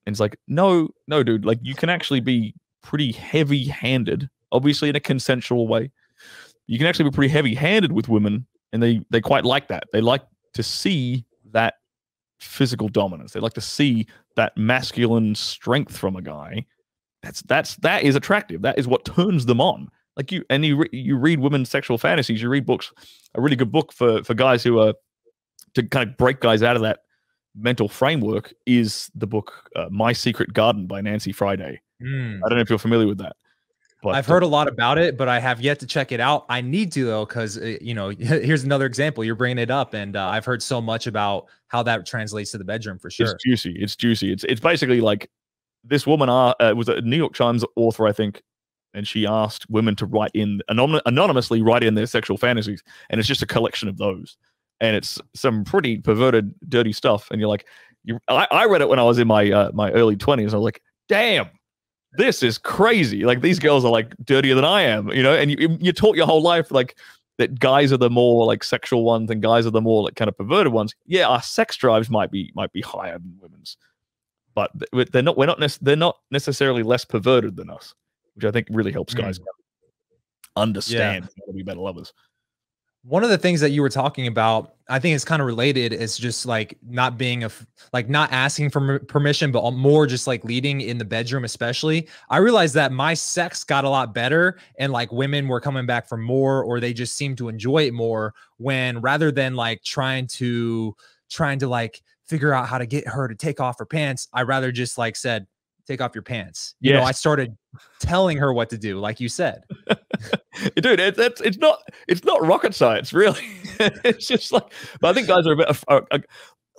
And it's like, no, dude, like you can actually be pretty heavy-handed, obviously in a consensual way. You can actually be pretty heavy-handed with women, and they quite like that. They like to see that physical dominance. They like to see that masculine strength from a guy. That is attractive. That is what turns them on. Like you read women's sexual fantasies. You read books. A really good book for guys who are to kind of break guys out of that mental framework is the book My Secret Garden by Nancy Friday. I don't know if you're familiar with that. But I've heard a lot about it, but I have yet to check it out. I need to though, because you know, here's another example. You're bringing it up, and I've heard so much about how that translates to the bedroom for sure. It's juicy. It's juicy. It's basically like. This woman was a New York Times author, I think, and she asked women to write in anonymously, write in their sexual fantasies, and it's just a collection of those, and it's some pretty perverted, dirty stuff. And you're like, I read it when I was in my my early 20s. I was like, damn, this is crazy. Like these girls are like dirtier than I am, you know. And you're taught your whole life like that guys are the more like sexual ones, and guys are the more like kind of perverted ones. Yeah, our sex drives might be higher than women's. But they're not necessarily less perverted than us, which I think really helps guys understand how to be better lovers. One of the things that you were talking about, I think it's kind of related, is just like not being not asking for permission, but more just like leading in the bedroom, especially. I realized that my sex got a lot better and like women were coming back for more, or they just seemed to enjoy it more when rather than like trying to like figure out how to get her to take off her pants. I rather just like said, take off your pants. You know, I started telling her what to do, like you said. Dude, it's not rocket science, really. It's just like, but I think guys are a bit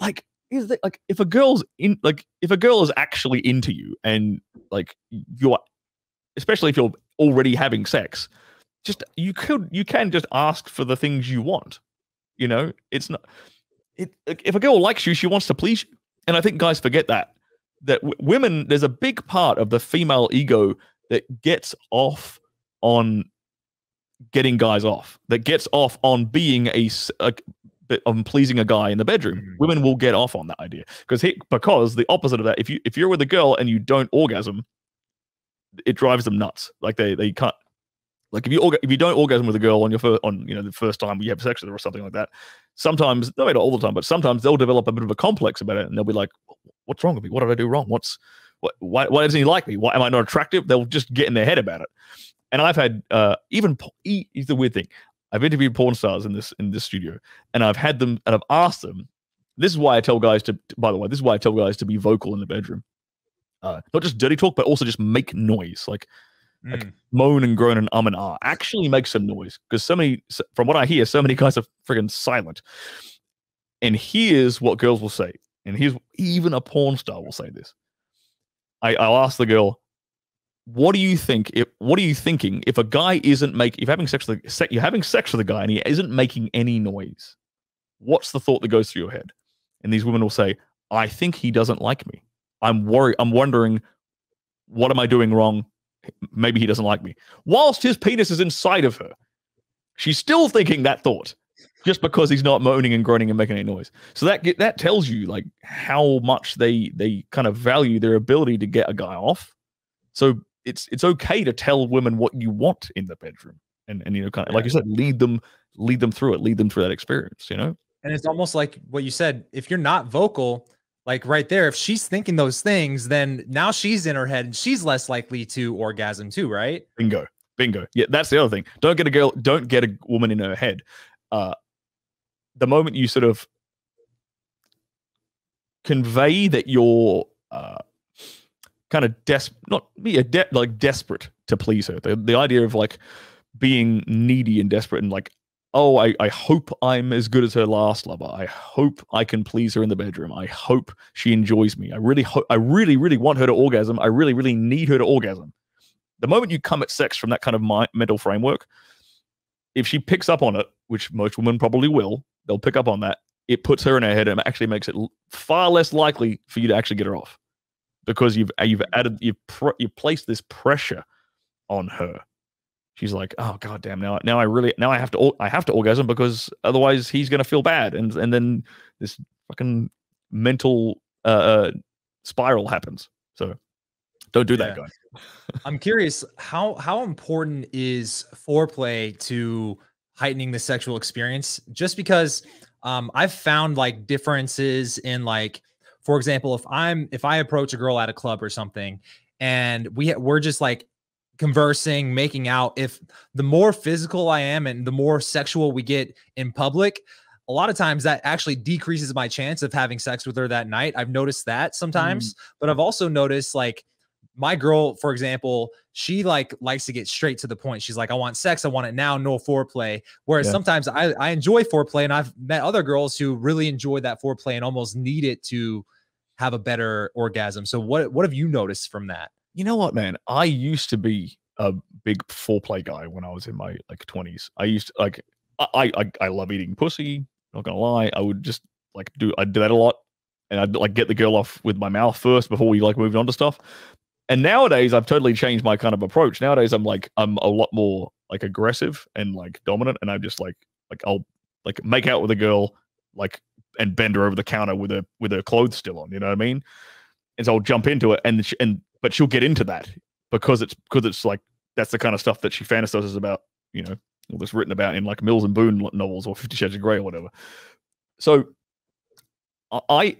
like, is it like if a girl's in, like if a girl is actually into you and like you're, especially if you're already having sex, just you can just ask for the things you want. You know, it's not. If a girl likes you, she wants to please you. And I think guys forget that. that women, there's a big part of the female ego that gets off on getting guys off, that gets off on being on pleasing a guy in the bedroom. Mm-hmm. Women will get off on that idea because the opposite of that, if you're with a girl and you don't orgasm, it drives them nuts. Like they can't. Like if you don't orgasm with a girl on your the first time you have sex with her or something like that, sometimes, no, not all the time, but sometimes they'll develop a bit of a complex about it, and they'll be like, "What's wrong with me? What did I do wrong? Why doesn't he like me? Why am I not attractive?" They'll just get in their head about it. And I've had here's the weird thing. I've interviewed porn stars in this studio, and I've had them, and I've asked them. This is why I tell guys to. By the way, this is why I tell guys to be vocal in the bedroom, not just dirty talk, but also just make noise, like moan and groan and and ah. Actually, make some noise, because from what I hear, so many guys are friggin' silent. And here's what girls will say, and here's even a porn star will say this. I'll ask the girl, what are you thinking if a guy isn't making, you're having sex with a guy and he isn't making any noise? What's the thought that goes through your head? And these women will say, I think he doesn't like me. I'm worried. I'm wondering, what am I doing wrong? Maybe he doesn't like me. Whilst his penis is inside of her, she's still thinking that thought just because he's not moaning and groaning and making any noise. So that tells you like how much they kind of value their ability to get a guy off. So it's okay to tell women what you want in the bedroom, and kind of like you said, lead them through that experience, And it's almost like what you said. If you're not vocal, like right there, if she's thinking those things, then now she's in her head and she's less likely to orgasm too, right? Bingo, bingo. Yeah, that's the other thing. Don't get a woman in her head. The moment you sort of convey that you're kind of desperate to please her. The idea of like being needy and desperate and like, oh, I hope I'm as good as her last lover. I hope I can please her in the bedroom. I hope she enjoys me. I really, really want her to orgasm. I really, really need her to orgasm. The moment you come at sex from that kind of mental framework, if she picks up on it, which most women probably will, they'll pick up on that. It puts her in her head and actually makes it far less likely for you to actually get her off, because you've placed this pressure on her. She's like, oh goddamn! Now I have to orgasm, because otherwise he's gonna feel bad, and then this fucking mental spiral happens. So don't do that, guys. I'm curious, how important is foreplay to heightening the sexual experience? Just because I've found like differences in like, for example, if I approach a girl at a club or something, and we're just like conversing, making out, if the more physical I am and the more sexual we get in public, a lot of times that actually decreases my chance of having sex with her that night. I've noticed that sometimes, but I've also noticed like my girl, for example, she like likes to get straight to the point. She's like, I want sex. I want it now. No foreplay. Whereas sometimes I enjoy foreplay, and I've met other girls who really enjoy that foreplay and almost need it to have a better orgasm. So what have you noticed from that? You know what, man? I used to be a big foreplay guy when I was in my like 20s. I used to like, I love eating pussy, not gonna lie. I would just like I'd do that a lot, and I'd like get the girl off with my mouth first before we like moved on to stuff. And nowadays I've totally changed my kind of approach. Nowadays I'm a lot more like aggressive and like dominant, and I'm just like I'll like make out with a girl like and bend her over the counter with her clothes still on, you know what I mean? And so I'll jump into it, but she'll get into that because it's like that's the kind of stuff that she fantasizes about, all this written about in like Mills and Boone novels or 50 Shades of Grey or whatever. So I'm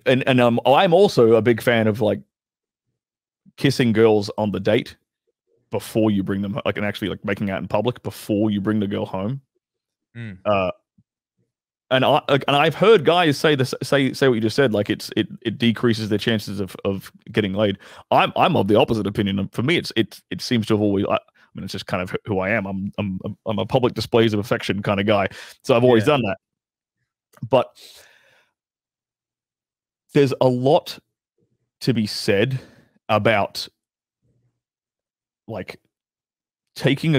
also a big fan of like kissing girls on the date before you bring them, like, and actually like making out in public before you bring the girl home. And I've heard guys say this, say what you just said, like it decreases their chances of getting laid. I'm of the opposite opinion. For me, it seems to have always. I mean, it's just kind of who I am. I'm a public displays of affection kind of guy, so I've always done that. But there's a lot to be said about like taking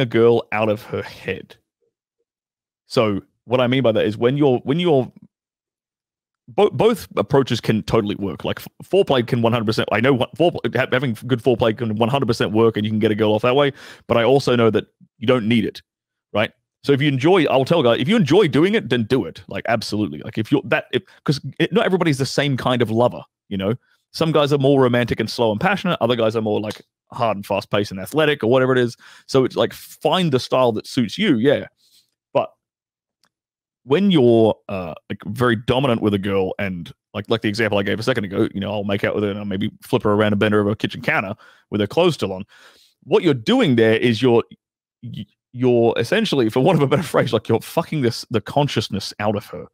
a girl out of her head. So what I mean by that is when you're both approaches can totally work. Like foreplay can 100%. I know having good foreplay can 100% work, and you can get a girl off that way. But I also know that you don't need it, right? So if you enjoy, I'll tell guys, if you enjoy doing it, then do it. Like absolutely. Like if you're that, because not everybody's the same kind of lover. You know, some guys are more romantic and slow and passionate. Other guys are more like hard and fast paced and athletic or whatever it is. So it's like find the style that suits you. Yeah. But when you're like very dominant with a girl and like the example I gave a second ago, you know, I'll make out with her and I'll maybe flip her around a bender of a kitchen counter with her clothes still on. What you're doing there is you're essentially, for want of a better phrase, like you're fucking the consciousness out of her.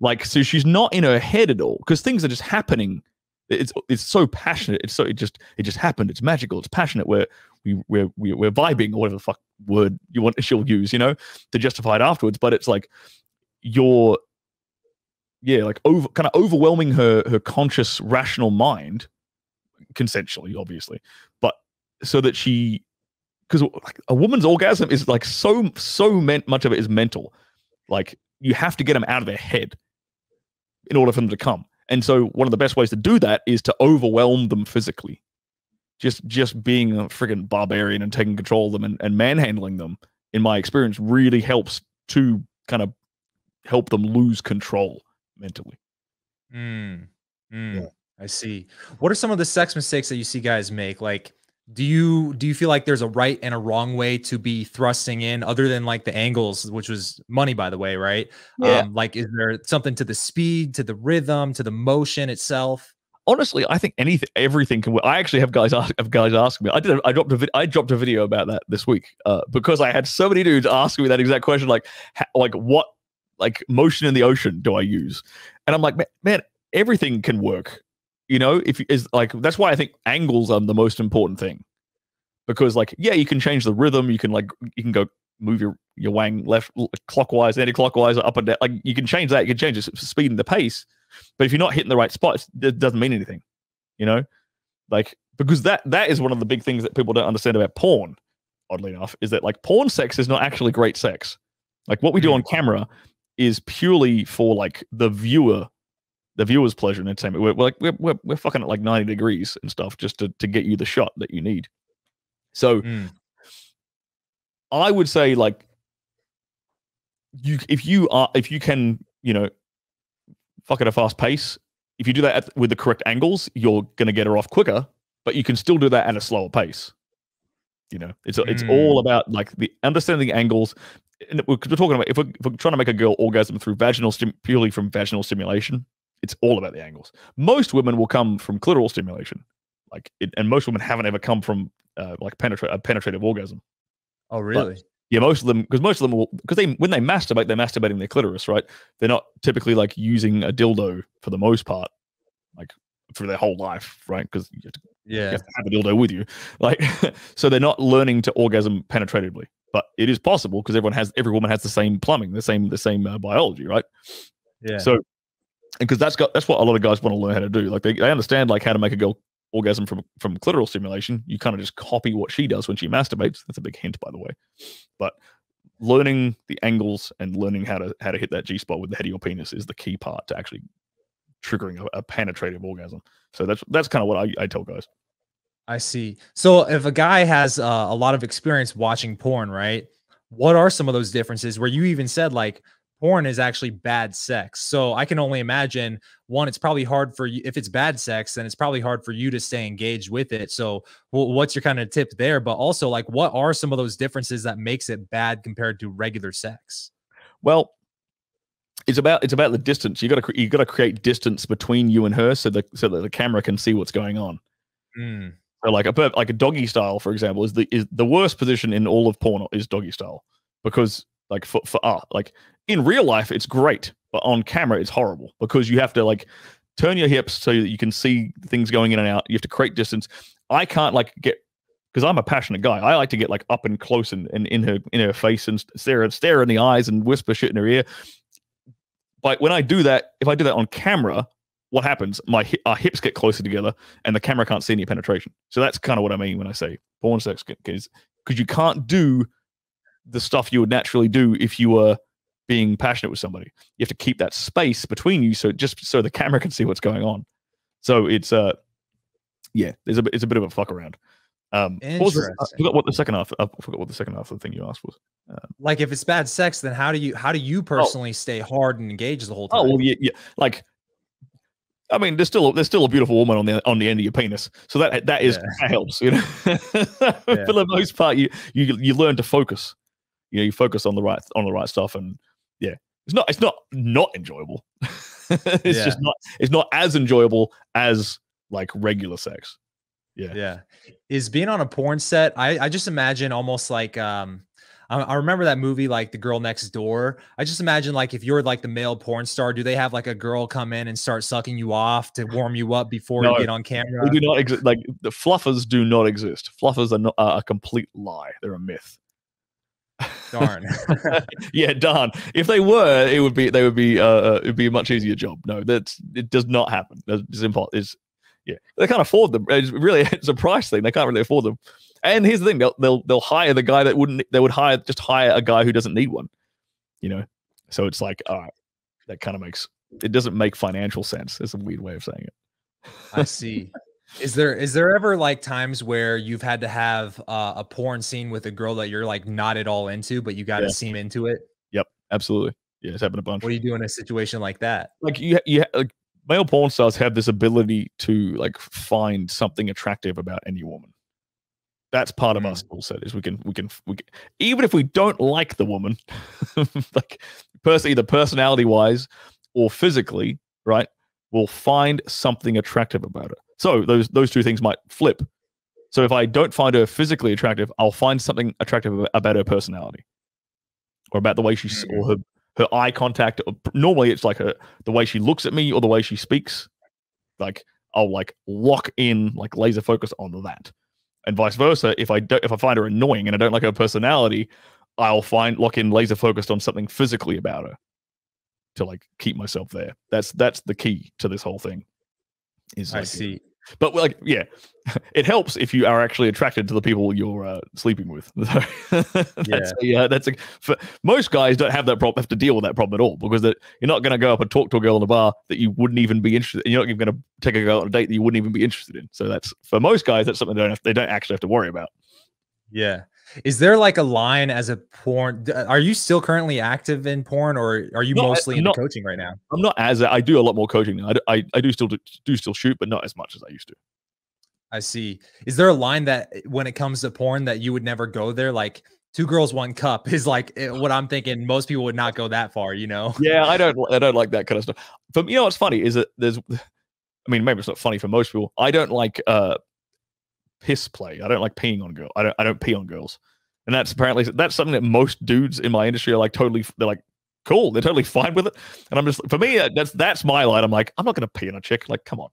Like, so she's not in her head at all because things are just happening. It's so passionate. It's so it just happened. It's magical. It's passionate. We're vibing or whatever the fuck word you want. She'll use, you know, to justify it afterwards. But it's like you're, yeah, like overwhelming her conscious rational mind, consensually, obviously, but so that she. Because like, a woman's orgasm is like so much of it is mental. Like you have to get them out of their head in order for them to come. And so one of the best ways to do that is to overwhelm them physically. Just being a friggin' barbarian and taking control of them and manhandling them, in my experience, really helps to kind of help them lose control mentally. Yeah. I see. What are some of the sex mistakes that you see guys make? Like, do you feel like there's a right and a wrong way to be thrusting in, other than like the angles, which was money, by the way, right? Yeah. Like, is there something to the speed, to the rhythm, to the motion itself? Honestly, I think everything can work. I actually have guys ask me. I dropped a video about that this week because I had so many dudes asking me that exact question, like what motion in the ocean do I use? And I'm like, man, everything can work. You know, that's why I think angles are the most important thing, because like, yeah, you can change the rhythm. You can go move your wang left, clockwise, anti-clockwise, up and down. Like you can change that. You can change the speed and the pace, but if you're not hitting the right spot, it doesn't mean anything, you know, like, because that is one of the big things that people don't understand about porn, oddly enough, is that like porn sex is not actually great sex. Like what we do on camera is purely for like the viewer. The viewer's pleasure and entertainment. We're fucking at like 90 degrees and stuff just to get you the shot that you need. So I would say like if you can, you know, fuck at a fast pace, if you do that with the correct angles, you're going to get her off quicker, but you can still do that at a slower pace. You know, it's all about like the understanding angles. And we're talking about if we're trying to make a girl orgasm through purely from vaginal stimulation, it's all about the angles. Most women will come from clitoral stimulation, and most women haven't ever come from a penetrative orgasm. Oh, really? But, yeah, because when they masturbate, they're masturbating their clitoris, right? They're not typically like using a dildo for the most part, like for their whole life, right? Because you have to have a dildo with you, like so they're not learning to orgasm penetratively, but it is possible because every woman has the same plumbing, the same biology, right? Yeah. So. Because that's what a lot of guys want to learn how to do. Like they understand like how to make a girl orgasm from clitoral stimulation. You kind of just copy what she does when she masturbates. That's a big hint, by the way. But learning the angles and learning how to hit that G spot with the head of your penis is the key part to actually triggering a penetrative orgasm. So that's kind of what I tell guys. I see. So if a guy has a lot of experience watching porn, right? What are some of those differences where you even said like, porn is actually bad sex. So I can only imagine, one, it's probably hard for you. If it's bad sex, then it's probably hard for you to stay engaged with it. So what's your kind of tip there? But also like, what are some of those differences that makes it bad compared to regular sex? Well, it's about the distance. You got to create distance between you and her so that the camera can see what's going on. So like a doggy style, for example, is the worst position in all of porn is doggy style, because like for art, like in real life, it's great, but on camera, it's horrible because you have to like turn your hips so that you can see things going in and out. You have to create distance. I can't like get, because I'm a passionate guy. I like to get like up and close and in her face and stare in the eyes and whisper shit in her ear. But when I do that, if I do that on camera, what happens? Our hips get closer together and the camera can't see any penetration. So that's kind of what I mean when I say porn sex, because you can't do the stuff you would naturally do if you were being passionate with somebody. You have to keep that space between you, so just so the camera can see what's going on. So it's yeah, it's a bit of a fuck around. I forgot what the second half of the thing you asked was. Like, if it's bad sex, then how do you personally stay hard and engaged the whole time? Oh well, yeah. Like, I mean, there's still a beautiful woman on the end of your penis, so that helps, you know. For the most part, you learn to focus. You know, you focus on the right stuff, and yeah, it's not enjoyable. it's just not as enjoyable as like regular sex. Yeah. Yeah. Is being on a porn set, I just imagine almost like, I remember that movie, like The Girl Next Door. I just imagine, like, if you're like the male porn star, do they have like a girl come in and start sucking you off to warm you up before you get on camera? We do not exist. Like, the fluffers do not exist. Fluffers are a complete lie. They're a myth. Darn. Yeah, darn. If they were, it'd be a much easier job. No, it does not happen. It's impossible. Yeah, they can't afford them. It's a price thing. They can't really afford them. And here's the thing: they'll hire the guy that wouldn't. They would hire a guy who doesn't need one. You know, so it's like, all right, that kind of makes it doesn't make financial sense. It's a weird way of saying it. I see. Is there ever like times where you've had to have a porn scene with a girl that you're like not at all into, but you got to seem into it? Yep, absolutely. Yeah, it's happened a bunch. What do you do in a situation like that? Like you male porn stars have this ability to like find something attractive about any woman. That's part of our skill set, is we can even if we don't like the woman, like either personality wise or physically, right? We'll find something attractive about her. So those two things might flip. So if I don't find her physically attractive, I'll find something attractive about her personality, or about the way she or her eye contact. Normally it's like the way she looks at me or the way she speaks. Like, I'll like lock in, like laser focus on that, and vice versa. If I find her annoying and I don't like her personality, I'll lock in laser focused on something physically about her to like keep myself there. That's the key to this whole thing. Is like, I see. But like, yeah, it helps if you are actually attracted to the people you're sleeping with. For most guys don't have that problem, have to deal with that problem at all, because you're not going to go up and talk to a girl in a bar that you wouldn't even be interested in. You're not even going to take a girl on a date that you wouldn't even be interested in. So that's, for most guys, that's something they don't actually have to worry about. Yeah. Is there like a line as a porn? Are you still currently active in porn, or are you mostly into coaching right now? I'm not as I do a lot more coaching now. I do still shoot, but not as much as I used to. I see. Is there a line that when it comes to porn that you would never go there? Like, 2 girls, 1 cup is like what I'm thinking. Most people would not go that far, you know? Yeah, I don't like that kind of stuff. But you know what's funny is that I mean, maybe it's not funny for most people. I don't like piss play. I don't like peeing on girls. I don't pee on girls, and that's something that most dudes in my industry are like totally. They're like, cool. They're totally fine with it. And I'm just, for me, that's my line. I'm like, I'm not gonna pee on a chick. Like, come on.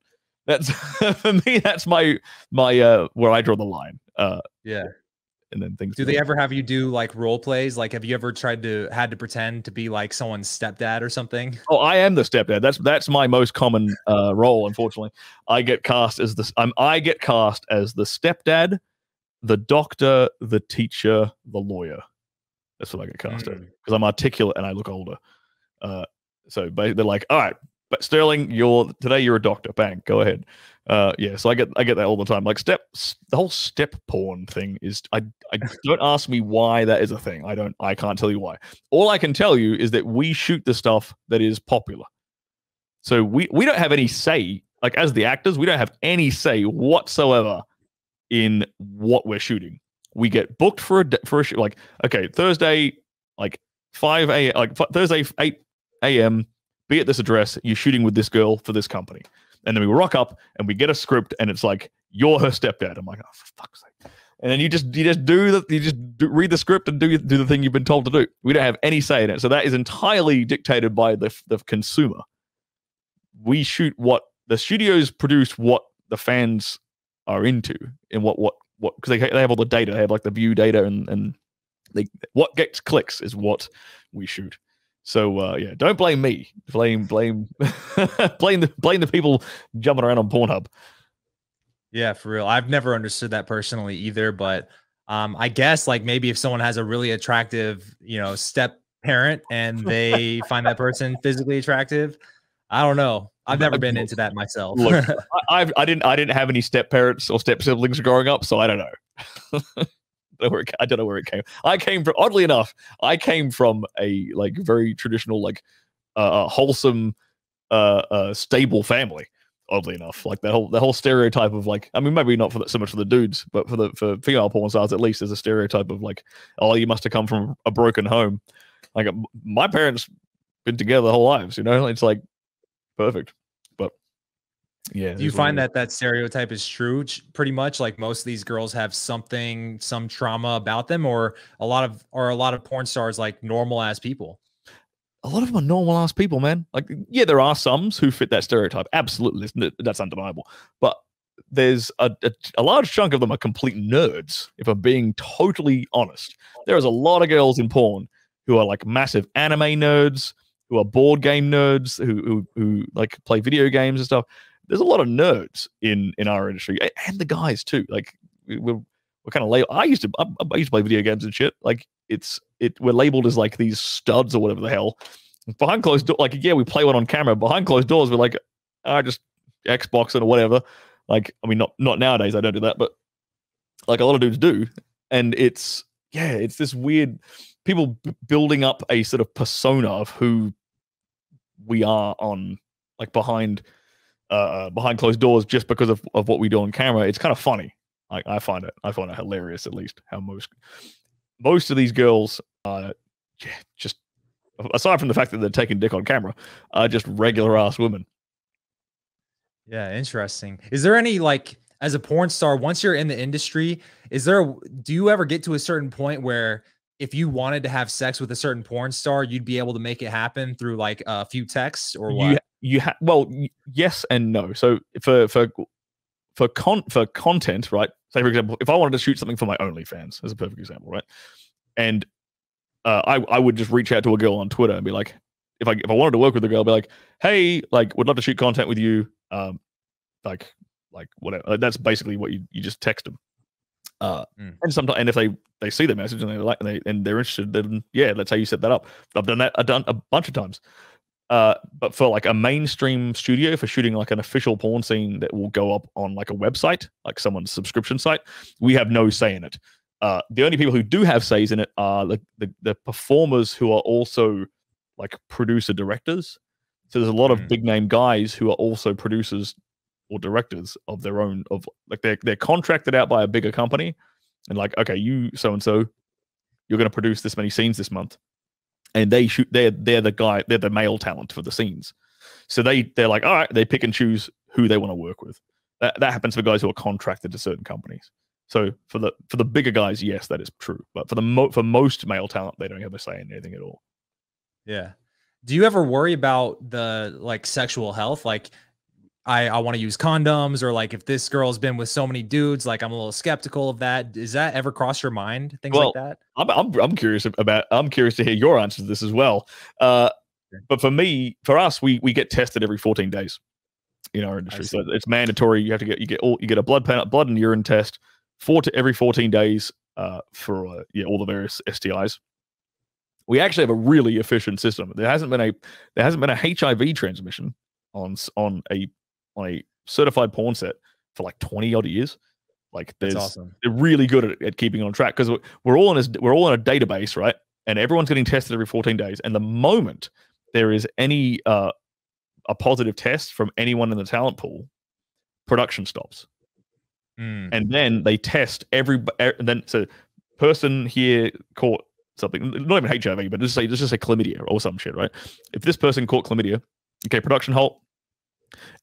That's for me. That's my where I draw the line. Yeah. And then things. Do they ever have you do like role plays? Like, have you ever had to pretend to be like someone's stepdad or something? Oh, I am the stepdad. That's my most common role. Unfortunately, I get cast as the stepdad, the doctor, the teacher, the lawyer. That's what I get cast as, because I'm articulate and I look older. So they're like, all right, but Sterling, today you're a doctor. Bang, go ahead. Yeah, so I get that all the time. Like, the whole step porn thing is, I don't ask me why that is a thing. I can't tell you why. All I can tell you is that we shoot the stuff that is popular. So we don't have any say, like, as the actors, we don't have any say whatsoever in what we're shooting. We get booked for a shoot, like, okay, Thursday, like 5 a.m., like Thursday 8 a.m. be at this address. You're shooting with this girl for this company. And then we rock up and we get a script, and it's like, you're her stepdad. I'm like, oh, for fuck's sake! And then you just read the script and do the thing you've been told to do. We don't have any say in it, so that is entirely dictated by the consumer. We shoot what the studios produce, what the fans are into, and what because they have all the data. They have like the view data, and what gets clicks is what we shoot. So yeah, don't blame me. Blame the people jumping around on Pornhub. Yeah, for real. I've never understood that personally either, but I guess like maybe if someone has a really attractive, you know, step parent and they find that person physically attractive. I don't know. I've never been into that myself. Look, I didn't have any step parents or step siblings growing up, so I don't know. I don't know where it came. I came from, oddly enough, I came from a like very traditional, like wholesome, stable family. Oddly enough, like the whole stereotype of like, I mean, maybe not for that so much for the dudes, but for female porn stars at least, there's a stereotype of like, oh, you must have come from a broken home. Like my parents been together their whole lives, you know. It's like perfect, but yeah. Do you find that stereotype is true? Pretty much, like most of these girls have some trauma about them, or a lot of porn stars like normal ass people. A lot of them are normal ass people, man. Like, yeah, there are some who fit that stereotype. Absolutely. That's undeniable. But there's a large chunk of them are complete nerds, if I'm being totally honest. There is a lot of girls in porn who are like massive anime nerds, who are board game nerds, who like play video games and stuff. There's a lot of nerds in our industry, and the guys too. Like we're kind of labeled. I used to play video games and shit. Like we're labeled as like these studs or whatever the hell. Behind closed doors, like yeah, we play one on camera. Behind closed doors, we're like, I just Xbox and whatever. Like I mean, not nowadays. I don't do that, but like a lot of dudes do. And it's this weird people building up a sort of persona of who we are on like behind closed doors just because of what we do on camera. It's kind of funny. I find it hilarious, at least how most of these girls are just, aside from the fact that they're taking dick on camera, are just regular ass women. Yeah, interesting. Is there any like, as a porn star, once you're in the industry, do you ever get to a certain point where if you wanted to have sex with a certain porn star, you'd be able to make it happen through like a few texts or what? Well, yes and no. So for content, right? Say, for example, if I wanted to shoot something for my OnlyFans, as a perfect example, right? And I would just reach out to a girl on Twitter and be like, if I wanted to work with a girl, I'd be like, hey, like, would love to shoot content with you, like whatever. That's basically what you just text them. And sometimes, and if they see the message and they like and they're interested, then yeah, that's how you set that up. I've done that. I've done a bunch of times. But for like a mainstream studio, for shooting like an official porn scene that will go up on like a website, like someone's subscription site, we have no say in it. The only people who do have says in it are the performers who are also like producer directors. So there's a lot of big name guys who are also producers or directors of their own, of like they're contracted out by a bigger company, and like, okay, you so-and-so, you're going to produce this many scenes this month. And they shoot, they're the male talent for the scenes. So they're like, all right, they pick and choose who they want to work with. That happens for guys who are contracted to certain companies. So for the bigger guys, yes, that is true. But for most male talent, they don't have a say in anything at all. Yeah. Do you ever worry about the like sexual health? Like I want to use condoms, or like if this girl's been with so many dudes, like I'm a little skeptical of that. Does that ever cross your mind? Things like that? I'm curious to hear your answer to this as well. But for us, we get tested every 14 days in our industry. So it's mandatory. You have to get a blood and urine test every 14 days for all the various STIs. We actually have a really efficient system. There hasn't been a HIV transmission on a certified porn set for like 20-odd years. Like they're really good at keeping on track, because we're all in a database, right? And everyone's getting tested every 14 days. And the moment there is any a positive test from anyone in the talent pool, production stops. And then they test so person here caught something, not even HIV, but just say chlamydia or some shit, right? If this person caught chlamydia, okay, production halt.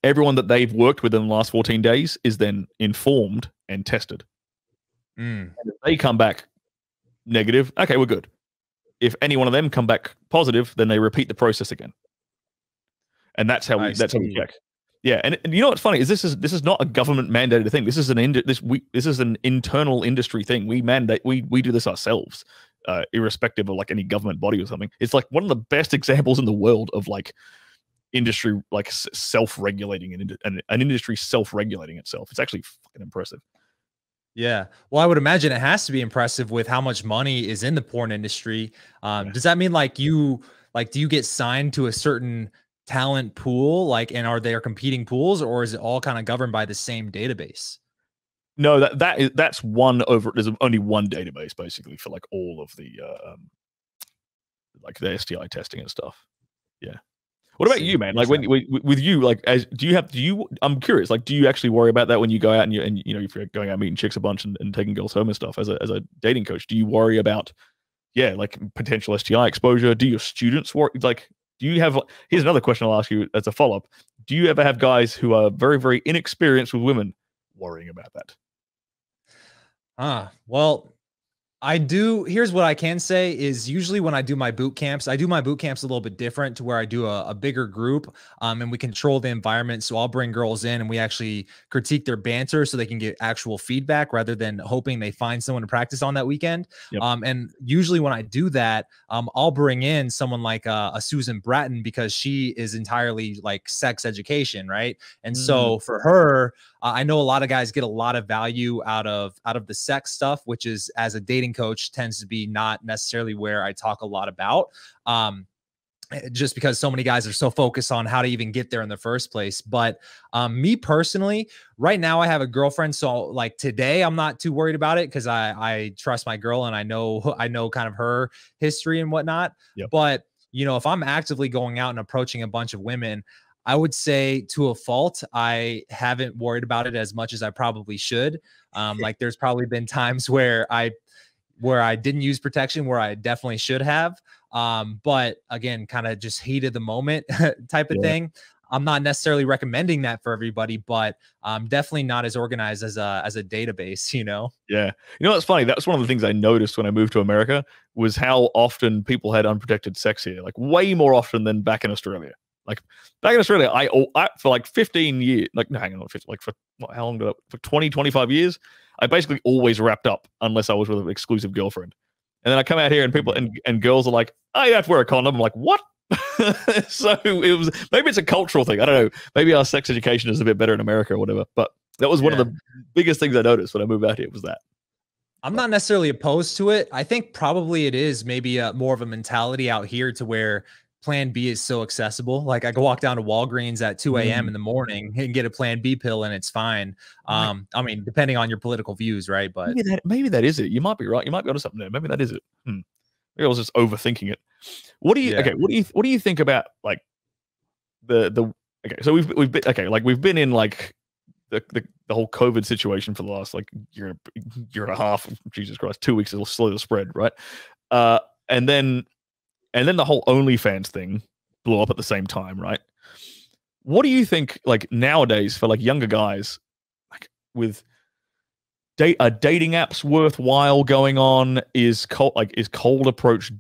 Everyone that they've worked with in the last 14 days is then informed and tested. And if they come back negative, okay, we're good. If any one of them come back positive, then they repeat the process again. And that's how we check. Yeah, and you know what's funny is this is not a government mandated thing. This is an internal industry thing. We do this ourselves, irrespective of like any government body or something. It's like one of the best examples in the world of like industry like self-regulating, and an industry self-regulating itself. It's actually fucking impressive. Yeah. Well, I would imagine it has to be impressive with how much money is in the porn industry. Does that mean like do you get signed to a certain talent pool? Like, and are there competing pools, or is it all kind of governed by the same database? No, that's one over. There's only one database basically for like all of the, like the STI testing and stuff. Yeah. What about you, man? Like with you, like I'm curious, like, do you actually worry about that when you go out and you know, if you're going out meeting chicks a bunch and taking girls home and stuff as a dating coach, do you worry about, yeah, like potential STI exposure? Do your students worry? Like, do you have, here's another question I'll ask you as a follow-up. Do you ever have guys who are very, very inexperienced with women worrying about that? Well, I do. Here's what I can say is usually when I do my boot camps a little bit different to where I do a bigger group and we control the environment. So I'll bring girls in and we actually critique their banter so they can get actual feedback rather than hoping they find someone to practice on that weekend. Yep. And usually when I do that, I'll bring in someone like a Susan Bratton, because she is entirely like sex education. Right. And so for her, I know a lot of guys get a lot of value out of the sex stuff, which is as a dating coach tends to be not necessarily where I talk a lot about, just because so many guys are so focused on how to even get there in the first place. But me personally, right now I have a girlfriend, so like today I'm not too worried about it because I trust my girl and I know kind of her history and whatnot. Yep. But you know, if I'm actively going out and approaching a bunch of women, I would say to a fault, I haven't worried about it as much as I probably should. Like there's probably been times where I didn't use protection, where I definitely should have. But again, kind of just heat of the moment type of thing. I'm not necessarily recommending that for everybody, but I'm definitely not as organized as a database, you know? Yeah. You know, it's funny. That's one of the things I noticed when I moved to America was how often people had unprotected sex here, like way more often than back in Australia. Like back in Australia, I for like 15 years, like no, hang on, like for what, how long did I, for 20, 25 years, I basically always wrapped up unless I was with an exclusive girlfriend. And then I come out here and people and girls are like, oh, you have to wear a condom. I'm like, what? So it was, maybe it's a cultural thing. I don't know. Maybe our sex education is a bit better in America or whatever. But that was one of the biggest things I noticed when I moved out here was that. I'm not necessarily opposed to it. I think probably it is maybe more of a mentality out here to where Plan B is so accessible. Like I can walk down to Walgreens at 2 a.m. in the morning and get a Plan B pill and it's fine. I mean, depending on your political views, right? But maybe that is it. You might be right. You might be onto something there. Maybe that is it. Maybe I was just overthinking it. What do you okay? What do you think about like the okay? So we've been okay. Like we've been in like the whole COVID situation for the last like year and a half. Jesus Christ, 2 weeks it'll slow the spread, right? And then the whole OnlyFans thing blew up at the same time, right? What do you think, like nowadays, for like younger guys, like with are dating apps worthwhile going on? Is cold approach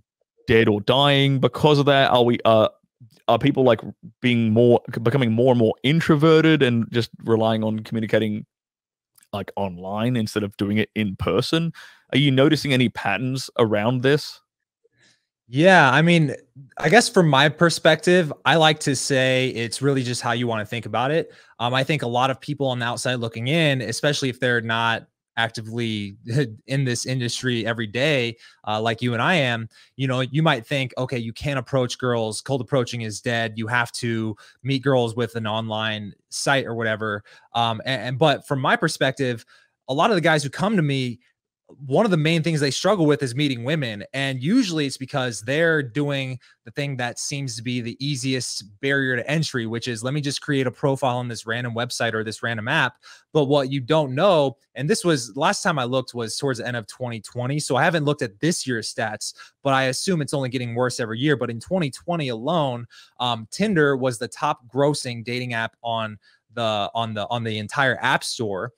dead or dying because of that? Are people like becoming more and more introverted and just relying on communicating like online instead of doing it in person? Are you noticing any patterns around this? Yeah, I mean, I guess from my perspective, I like to say it's really just how you want to think about it. I think a lot of people on the outside looking in, especially if they're not actively in this industry every day, like you and I am, you know, you might think, okay, you can't approach girls. Cold approaching is dead. You have to meet girls with an online site or whatever. But from my perspective, a lot of the guys who come to me, one of the main things they struggle with is meeting women. And usually it's because they're doing the thing that seems to be the easiest barrier to entry, which is let me just create a profile on this random website or this random app. But what you don't know, and this was last time I looked was towards the end of 2020. So I haven't looked at this year's stats, but I assume it's only getting worse every year. But in 2020 alone, Tinder was the top grossing dating app on the entire app store.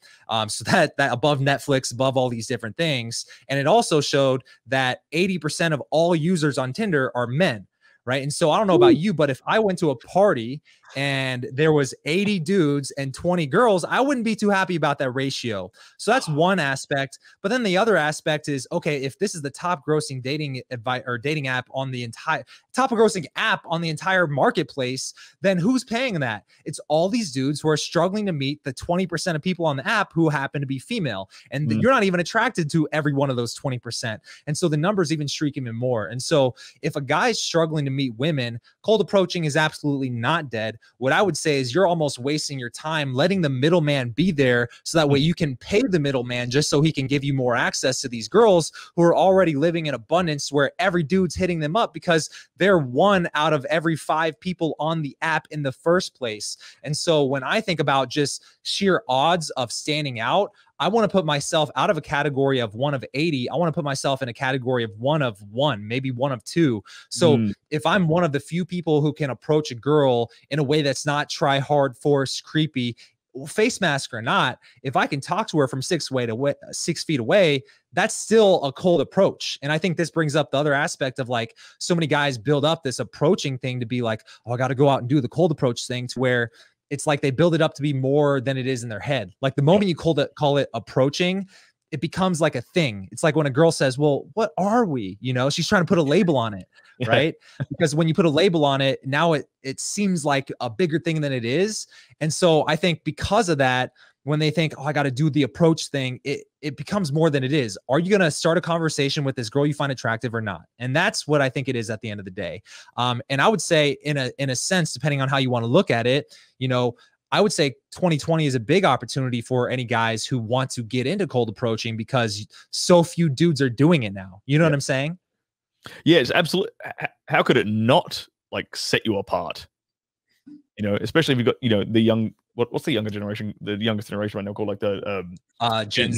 So that above Netflix, above all these different things. And it also showed that 80% of all users on Tinder are men. right? And so I don't know about you, but if I went to a party and there was 80 dudes and 20 girls, I wouldn't be too happy about that ratio. So that's one aspect. But then the other aspect is, okay, if this is the top grossing dating advice or dating app on the entire top grossing app on the entire marketplace, then who's paying that? It's all these dudes who are struggling to meet the 20% of people on the app who happen to be female. And you're not even attracted to every one of those 20%. And so the numbers even shriek even more. And so if a guy's struggling to meet women, cold approaching is absolutely not dead. What I would say is you're almost wasting your time letting the middleman be there so that way you can pay the middleman just so he can give you more access to these girls who are already living in abundance where every dude's hitting them up because they're one out of every five people on the app in the first place. And so when I think about just sheer odds of standing out, I want to put myself out of a category of 1 of 80. I want to put myself in a category of 1 of 1, maybe 1 of 2. So if I'm one of the few people who can approach a girl in a way that's not try hard, force, creepy, face mask or not, if I can talk to her from 6 feet away, that's still a cold approach. And I think this brings up the other aspect of like so many guys build up this approaching thing to be like, oh, I got to go out and do the cold approach thing to where it's like they build it up to be more than it is in their head. Like the moment you call it approaching, it becomes like a thing. It's like when a girl says, well, what are we? You know, she's trying to put a label on it, right? Because when you put a label on it, now it seems like a bigger thing than it is. And so I think because of that, when they think, oh, I got to do the approach thing, it becomes more than it is. Are you going to start a conversation with this girl you find attractive or not? And that's what I think it is at the end of the day. And I would say in a sense, depending on how you want to look at it, you know, I would say 2020 is a big opportunity for any guys who want to get into cold approaching because so few dudes are doing it now. You know what I'm saying? Yeah, it's absolutely. How could it not like set you apart? You know, especially if you've got, you know, the young, what's the younger generation? The youngest generation right now called like the Gen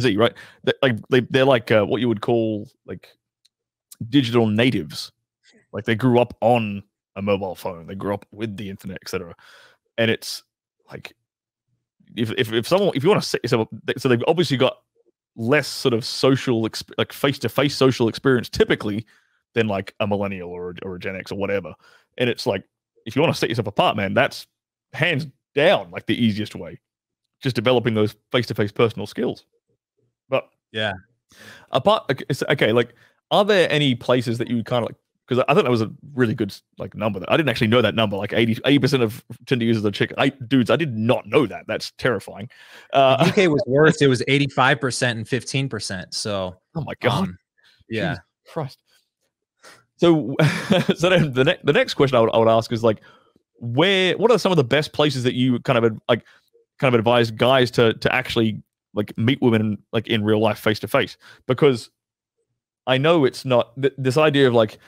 Z, right? They're like what you would call like digital natives. Like they grew up on a mobile phone, they grew up with the internet, etc. And it's like if someone, if you want to set yourself up, so they've obviously got less sort of social like face-to-face social experience typically than like a millennial or a Gen X or whatever. And it's like if you want to set yourself apart, man, that's hands down like the easiest way, just developing those face-to-face personal skills. But yeah, apart, okay, like are there any places that you kind of like, because I thought that was a really good like number that I didn't actually know that number, like 80% of Tinder users are chick dudes. I did not know that. That's terrifying. The UK was worse. It was 85% and 15%. So oh my god, yeah, Jesus Christ. So then the next question I would ask is like, what are some of the best places that you kind of advise guys to actually like meet women like in real life face to face? Because I know it's not this idea of like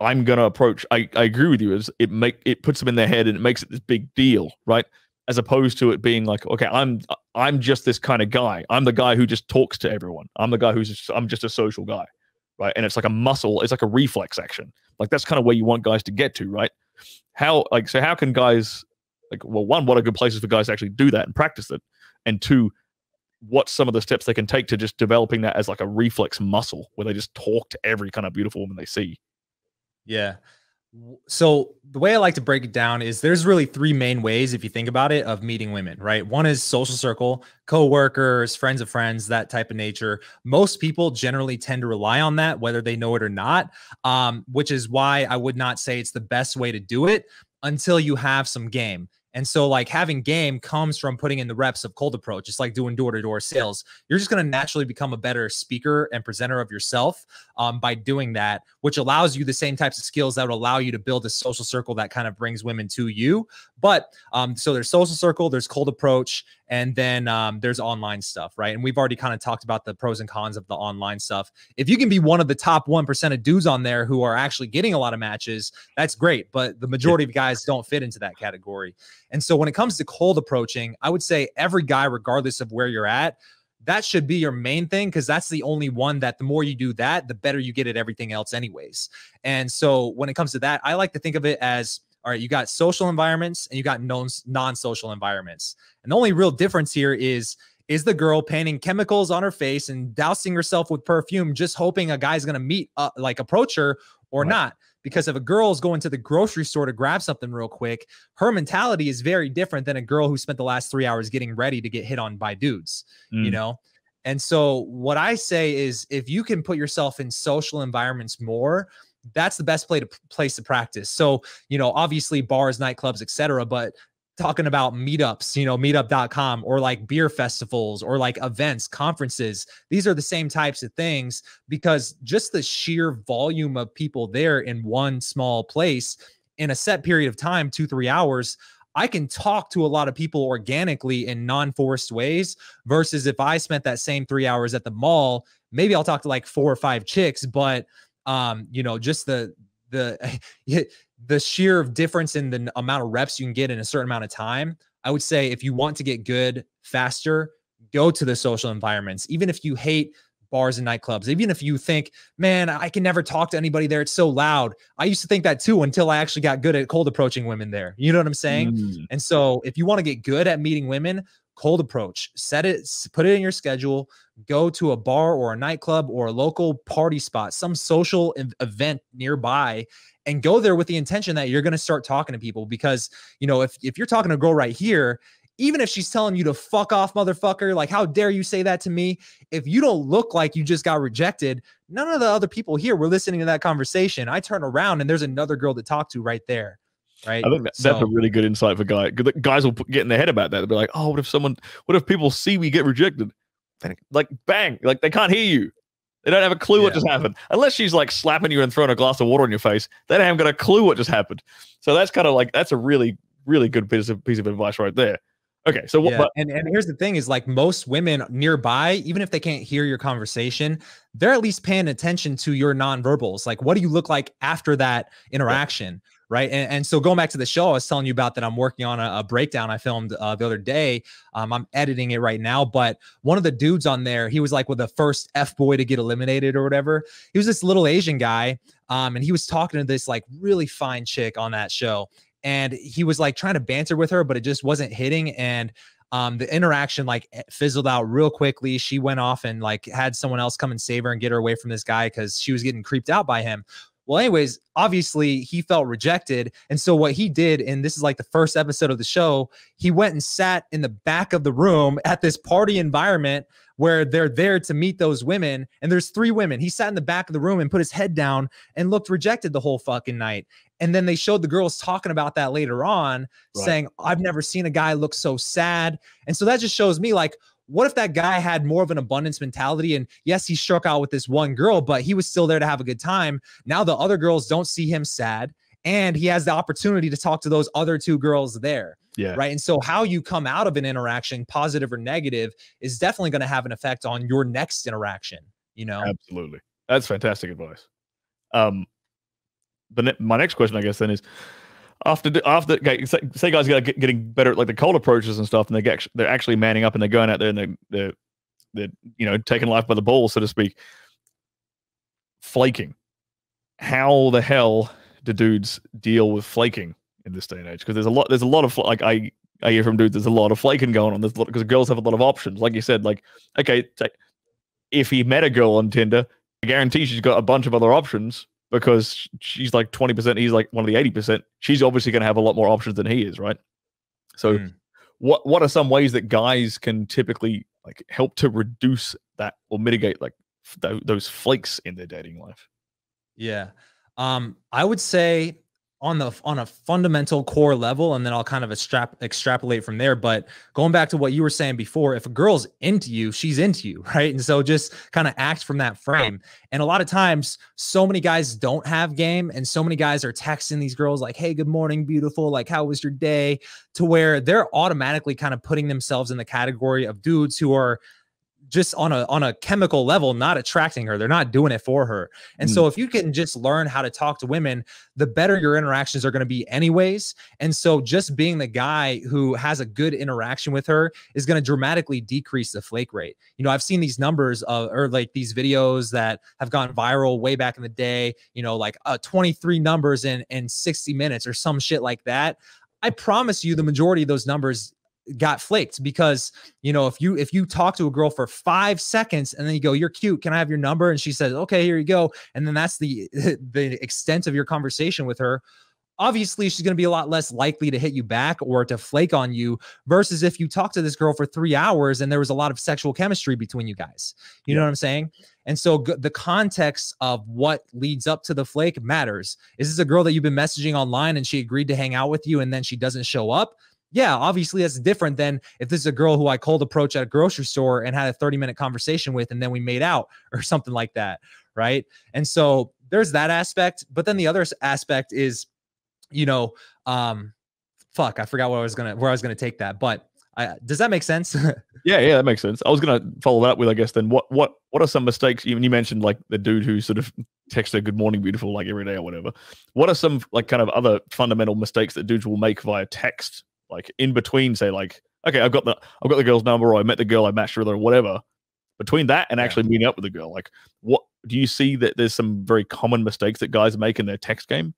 I'm gonna approach. I agree with you. Is it puts them in their head and it makes it this big deal, right? As opposed to it being like, okay, I'm just this kind of guy. I'm the guy who just talks to everyone. I'm the guy who's just, I'm just a social guy, right? And it's like a muscle. It's like a reflex action. Like that's kind of where you want guys to get to, right? How like so? How can guys like well, one, what are good places for guys to actually do that and practice it, and two, what's some of the steps they can take to just developing that as like a reflex muscle where they just talk to every kind of beautiful woman they see? Yeah. So the way I like to break it down is there's really 3 main ways, if you think about it, of meeting women, right? One is social circle, coworkers, friends of friends, that type of nature. Most people generally tend to rely on that, whether they know it or not, which is why I would not say it's the best way to do it until you have some game. And so like having game comes from putting in the reps of cold approach. It's like doing door-to-door sales. You're just going to naturally become a better speaker and presenter of yourself by doing that, which allows you the same types of skills that would allow you to build a social circle that kind of brings women to you. But so there's social circle, there's cold approach, and then there's online stuff, right? And we've already kind of talked about the pros and cons of the online stuff. If you can be one of the top 1% of dudes on there who are actually getting a lot of matches, that's great. But the majority of guys don't fit into that category. And so when it comes to cold approaching, I would say every guy, regardless of where you're at, that should be your main thing, because that's the only one that the more you do that, the better you get at everything else anyways. And so when it comes to that, I like to think of it as, all right, you got social environments and you got non-social environments. And the only real difference here is the girl painting chemicals on her face and dousing herself with perfume, just hoping a guy's going to approach her or not? because if a girl is going to the grocery store to grab something real quick, her mentality is very different than a girl who spent the last 3 hours getting ready to get hit on by dudes, you know? And so what I say is, if you can put yourself in social environments more, that's the best place to practice. So, you know, obviously bars, nightclubs, etc. But talking about meetups, you know, meetup.com, or like beer festivals, or like events, conferences, these are the same types of things, because just the sheer volume of people there in one small place in a set period of time, 2-3 hours, I can talk to a lot of people organically in non-forced ways, versus if I spent that same 3 hours at the mall, maybe I'll talk to like 4 or 5 chicks, but you know, just the sheer difference in the amount of reps you can get in a certain amount of time. I would say if you want to get good faster, go to the social environments. Even if you hate bars and nightclubs, even if you think, man, I can never talk to anybody there, it's so loud. I used to think that too, until I actually got good at cold approaching women there. You know what I'm saying? And so if you want to get good at meeting women, cold approach, set it, put it in your schedule, go to a bar or a nightclub or a local party spot, some social event nearby, and go there with the intention that you're going to start talking to people. Because, you know, if you're talking to a girl right here, even if she's telling you to fuck off, motherfucker, like, how dare you say that to me? If you don't look like you just got rejected, none of the other people here were listening to that conversation. I turn around and there's another girl to talk to right there. Right. I think that's a really good insight for guys. Guys will get in their head about that. They'll be like, oh, what if people see we get rejected? Like, bang, like they can't hear you. They don't have a clue what just happened. Unless she's like slapping you and throwing a glass of water on your face, they haven't got a clue what just happened. So that's kind of like, that's a really, really good piece of advice right there. Okay. So what, and here's the thing is, like, most women nearby, even if they can't hear your conversation, they're at least paying attention to your nonverbals. Like, what do you look like after that interaction? Right. And so going back to the show I was telling you about that I'm working on a breakdown I filmed the other day. I'm editing it right now. But one of the dudes on there, he was like with the first FBoy to get eliminated or whatever. He was this little Asian guy. And he was talking to this like really fine chick on that show. And he was like trying to banter with her, but it just wasn't hitting. And the interaction like fizzled out real quickly. She went off and like had someone else come and save her and get her away from this guy because she was getting creeped out by him. Well, anyways, obviously he felt rejected. And so what he did, and this is like the first episode of the show, he went and sat in the back of the room at this party environment where they're there to meet those women. And there's 3 women. He sat in the back of the room and put his head down and looked rejected the whole fucking night. And then they showed the girls talking about that later on, saying, I've never seen a guy look so sad. And so that just shows me like, what if that guy had more of an abundance mentality? And yes, he struck out with this one girl, but he was still there to have a good time. Now the other girls don't see him sad, and he has the opportunity to talk to those other 2 girls there. Yeah. Right. And so how you come out of an interaction, positive or negative, is definitely going to have an effect on your next interaction. You know, absolutely. That's fantastic advice. My next question, I guess, then is, okay, say guys are getting better at like the cold approaches and stuff, and they're actually manning up and they're going out there and they're you know, taking life by the balls, so to speak. Flaking. How the hell do dudes deal with flaking in this day and age? Because there's a lot of like I hear from dudes, there's a lot of flaking going on. There's a lot, because girls have a lot of options. Like you said, like, okay, if he met a girl on Tinder, I guarantee she's got a bunch of other options. Because she's like 20%, he's like one of the 80%. She's obviously going to have a lot more options than he is, right? So, what are some ways that guys can typically like help to reduce that or mitigate like those flakes in their dating life? Yeah, I would say on a fundamental core level, and then I'll kind of extrapolate from there. But going back to what you were saying before, if a girl's into you, she's into you, right? And so just kind of act from that frame. And a lot of times, so many guys don't have game, and so many guys are texting these girls like, hey, good morning, beautiful, like, how was your day? To where they're automatically kind of putting themselves in the category of dudes who are just on a chemical level, not attracting her. They're not doing it for her. And so if you can just learn how to talk to women, the better your interactions are going to be anyways. And so just being the guy who has a good interaction with her is going to dramatically decrease the flake rate. You know, I've seen these numbers or like these videos that have gone viral way back in the day, you know, like 23 numbers in 60 minutes or some shit like that. I promise you the majority of those numbers got flaked, because, you know, if you talk to a girl for 5 seconds and then you go, "You're cute, can I have your number?" and she says, "Okay, here you go." And then that's the extent of your conversation with her. Obviously, she's going to be a lot less likely to hit you back or to flake on you versus if you talk to this girl for 3 hours and there was a lot of sexual chemistry between you guys. You know what I'm saying? And so the context of what leads up to the flake matters. Is this a girl that you've been messaging online and she agreed to hang out with you and then she doesn't show up? Yeah, obviously that's different than if this is a girl who I cold approached at a grocery store and had a 30-minute conversation with and then we made out or something like that, right? And so there's that aspect. But then the other aspect is, you know, fuck, I forgot where I was gonna take that. But does that make sense? yeah, that makes sense. I was gonna follow that with, I guess, then what are some mistakes? Even you mentioned like the dude who sort of texts her "Good morning, beautiful" like every day or whatever. What are some like kind of other fundamental mistakes that dudes will make via text, like in between, say like, okay, I've got the girl's number, or I met the girl, I matched her, or whatever. Between that and actually meeting up with the girl, like, what do you see that there's some very common mistakes that guys make in their text game?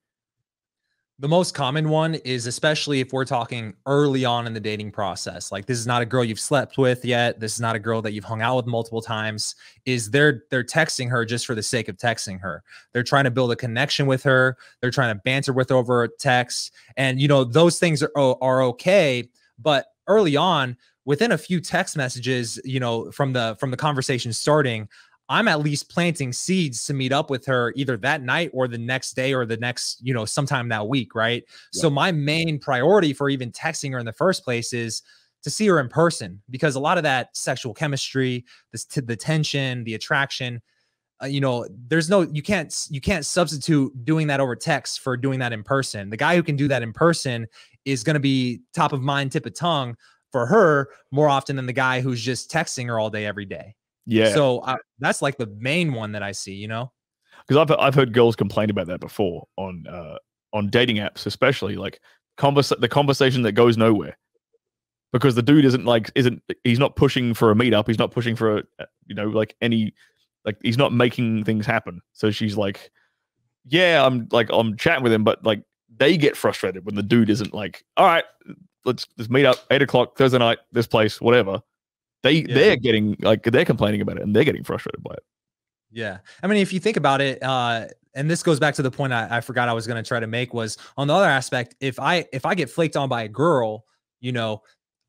The most common one is, especially if we're talking early on in the dating process, like this is not a girl you've slept with yet, this is not a girl that you've hung out with multiple times, is they're texting her just for the sake of texting her. They're trying to build a connection with her. They're trying to banter with over text. And, you know, those things are okay. But early on, within a few text messages, you know, from the conversation starting, I'm at least planting seeds to meet up with her either that night or the next day or the next, you know, sometime that week. Right. Yeah. So my main priority for even texting her in the first place is to see her in person, because a lot of that sexual chemistry, the tension, the attraction, you know, there's no, you can't substitute doing that over text for doing that in person. The guy who can do that in person is going to be top of mind, tip of tongue for her more often than the guy who's just texting her all day, every day. Yeah. So that's like the main one that I see, you know, because I've heard girls complain about that before on dating apps, especially like the conversation that goes nowhere because the dude he's not pushing for a meetup. He's not pushing for, he's not making things happen. So she's like, yeah, I'm chatting with him, but like they get frustrated when the dude isn't like, all right, let's meet up 8 o'clock Thursday night, this place, whatever. They're getting like, they're complaining about it and they're getting frustrated by it. Yeah. I mean, if you think about it, and this goes back to the point I forgot I was going to try to make, was on the other aspect, if I get flaked on by a girl, you know,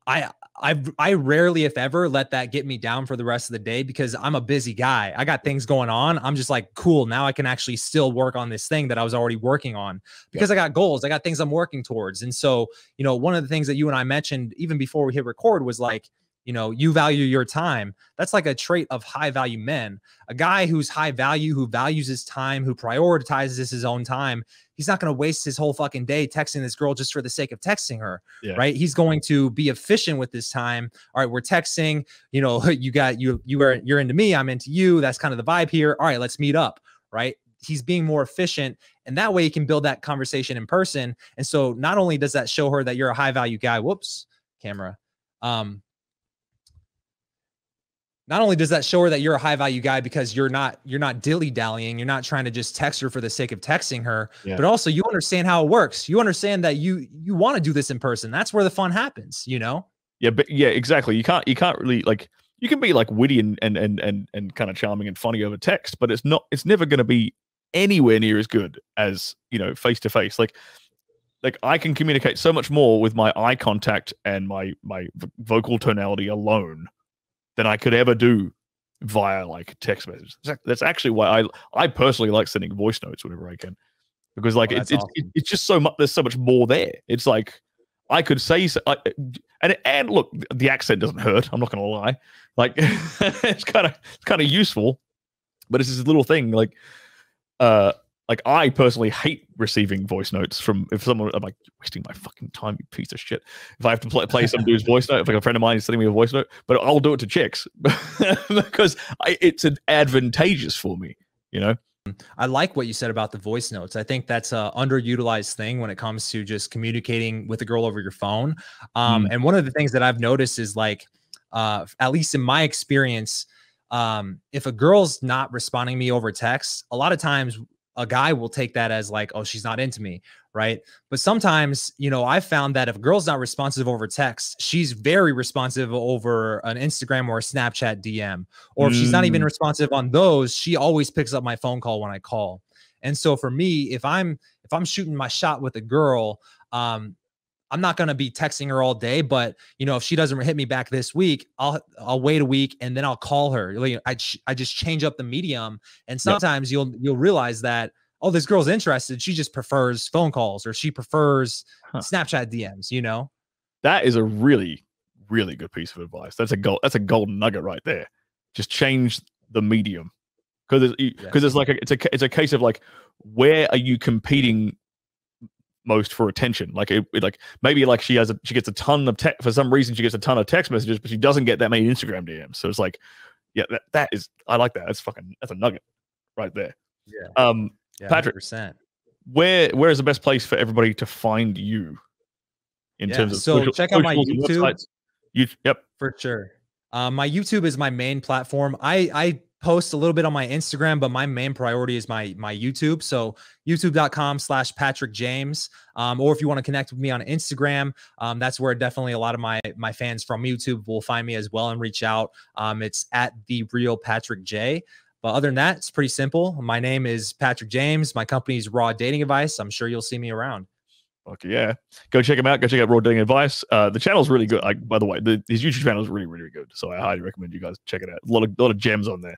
I rarely, if ever, let that get me down for the rest of the day because I'm a busy guy. I got things going on. I'm just like, cool, now I can actually still work on this thing that I was already working on because I got goals. I got things I'm working towards. And so, you know, one of the things that you and I mentioned even before we hit record was like, you know, you value your time. That's like a trait of high value men. A guy who's high value, who values his time, who prioritizes his own time, he's not going to waste his whole fucking day texting this girl just for the sake of texting her, right? He's going to be efficient with this time. All right, we're texting, you know, you're into me, I'm into you. That's kind of the vibe here. All right, let's meet up, right? He's being more efficient, and that way he can build that conversation in person. And so not only does that show her that you're a high value guy, whoops, camera. Not only does that show her that you're a high value guy because you're not dilly dallying, you're not trying to just text her for the sake of texting her, but also you understand how it works. You understand that you want to do this in person. That's where the fun happens, you know? Yeah, but yeah, exactly. You can't really like, you can be like witty and kind of charming and funny over text, but it's never going to be anywhere near as good as, you know, face to face. Like I can communicate so much more with my eye contact and my vocal tonality alone than I could ever do via like text messages. That's actually why I personally like sending voice notes whenever I can, because like it's just so much. There's so much more there. It's like I could say, and look, the accent doesn't hurt. I'm not gonna lie. Like it's kind of useful, but it's this little thing. Like I personally hate receiving voice notes from I'm like, you're wasting my fucking time, you piece of shit. If I have to play some dude's voice note, if like a friend of mine is sending me a voice note, but I'll do it to chicks because it's advantageous for me, you know? I like what you said about the voice notes. I think that's an underutilized thing when it comes to just communicating with a girl over your phone. And one of the things that I've noticed is like, at least in my experience, if a girl's not responding to me over text, a lot of times a guy will take that as like, oh, she's not into me, right? But sometimes, you know, I found that if a girl's not responsive over text, she's very responsive over an Instagram or a Snapchat DM. Or if she's not even responsive on those, she always picks up my phone call when I call. And so for me, if I'm shooting my shot with a girl, I'm not going to be texting her all day, but you know, if she doesn't hit me back this week, I'll wait a week and then I'll call her. Like, I just change up the medium. And sometimes you'll realize that, oh, this girl's interested. She just prefers phone calls, or she prefers Snapchat DMs, you know? That is a really, really good piece of advice. That's a golden nugget right there. Just change the medium. Cause it's a case of like, where are you competing most for attention? Like maybe she gets a ton of text for some reason. She gets a ton of text messages, but she doesn't get that many Instagram DMs. So it's like, yeah, that is, I like that. That's a nugget right there. Yeah. Patrick, 100%. Where is the best place for everybody to find you in terms of social? So check out my YouTube. Yep. For sure. My YouTube is my main platform. I post a little bit on my Instagram, but my main priority is my YouTube. So youtube.com/PatrickJames. Or if you want to connect with me on Instagram, that's where definitely a lot of my fans from YouTube will find me as well and reach out. It's @TheRealPatrickJ. But other than that, it's pretty simple. My name is Patrick James. My company's Raw Dating Advice. I'm sure you'll see me around. Okay, yeah. Go check him out. Go check out Raw Dating Advice. The channel's really good. By the way, his YouTube channel is really, really good. So I highly recommend you guys check it out. A lot of gems on there.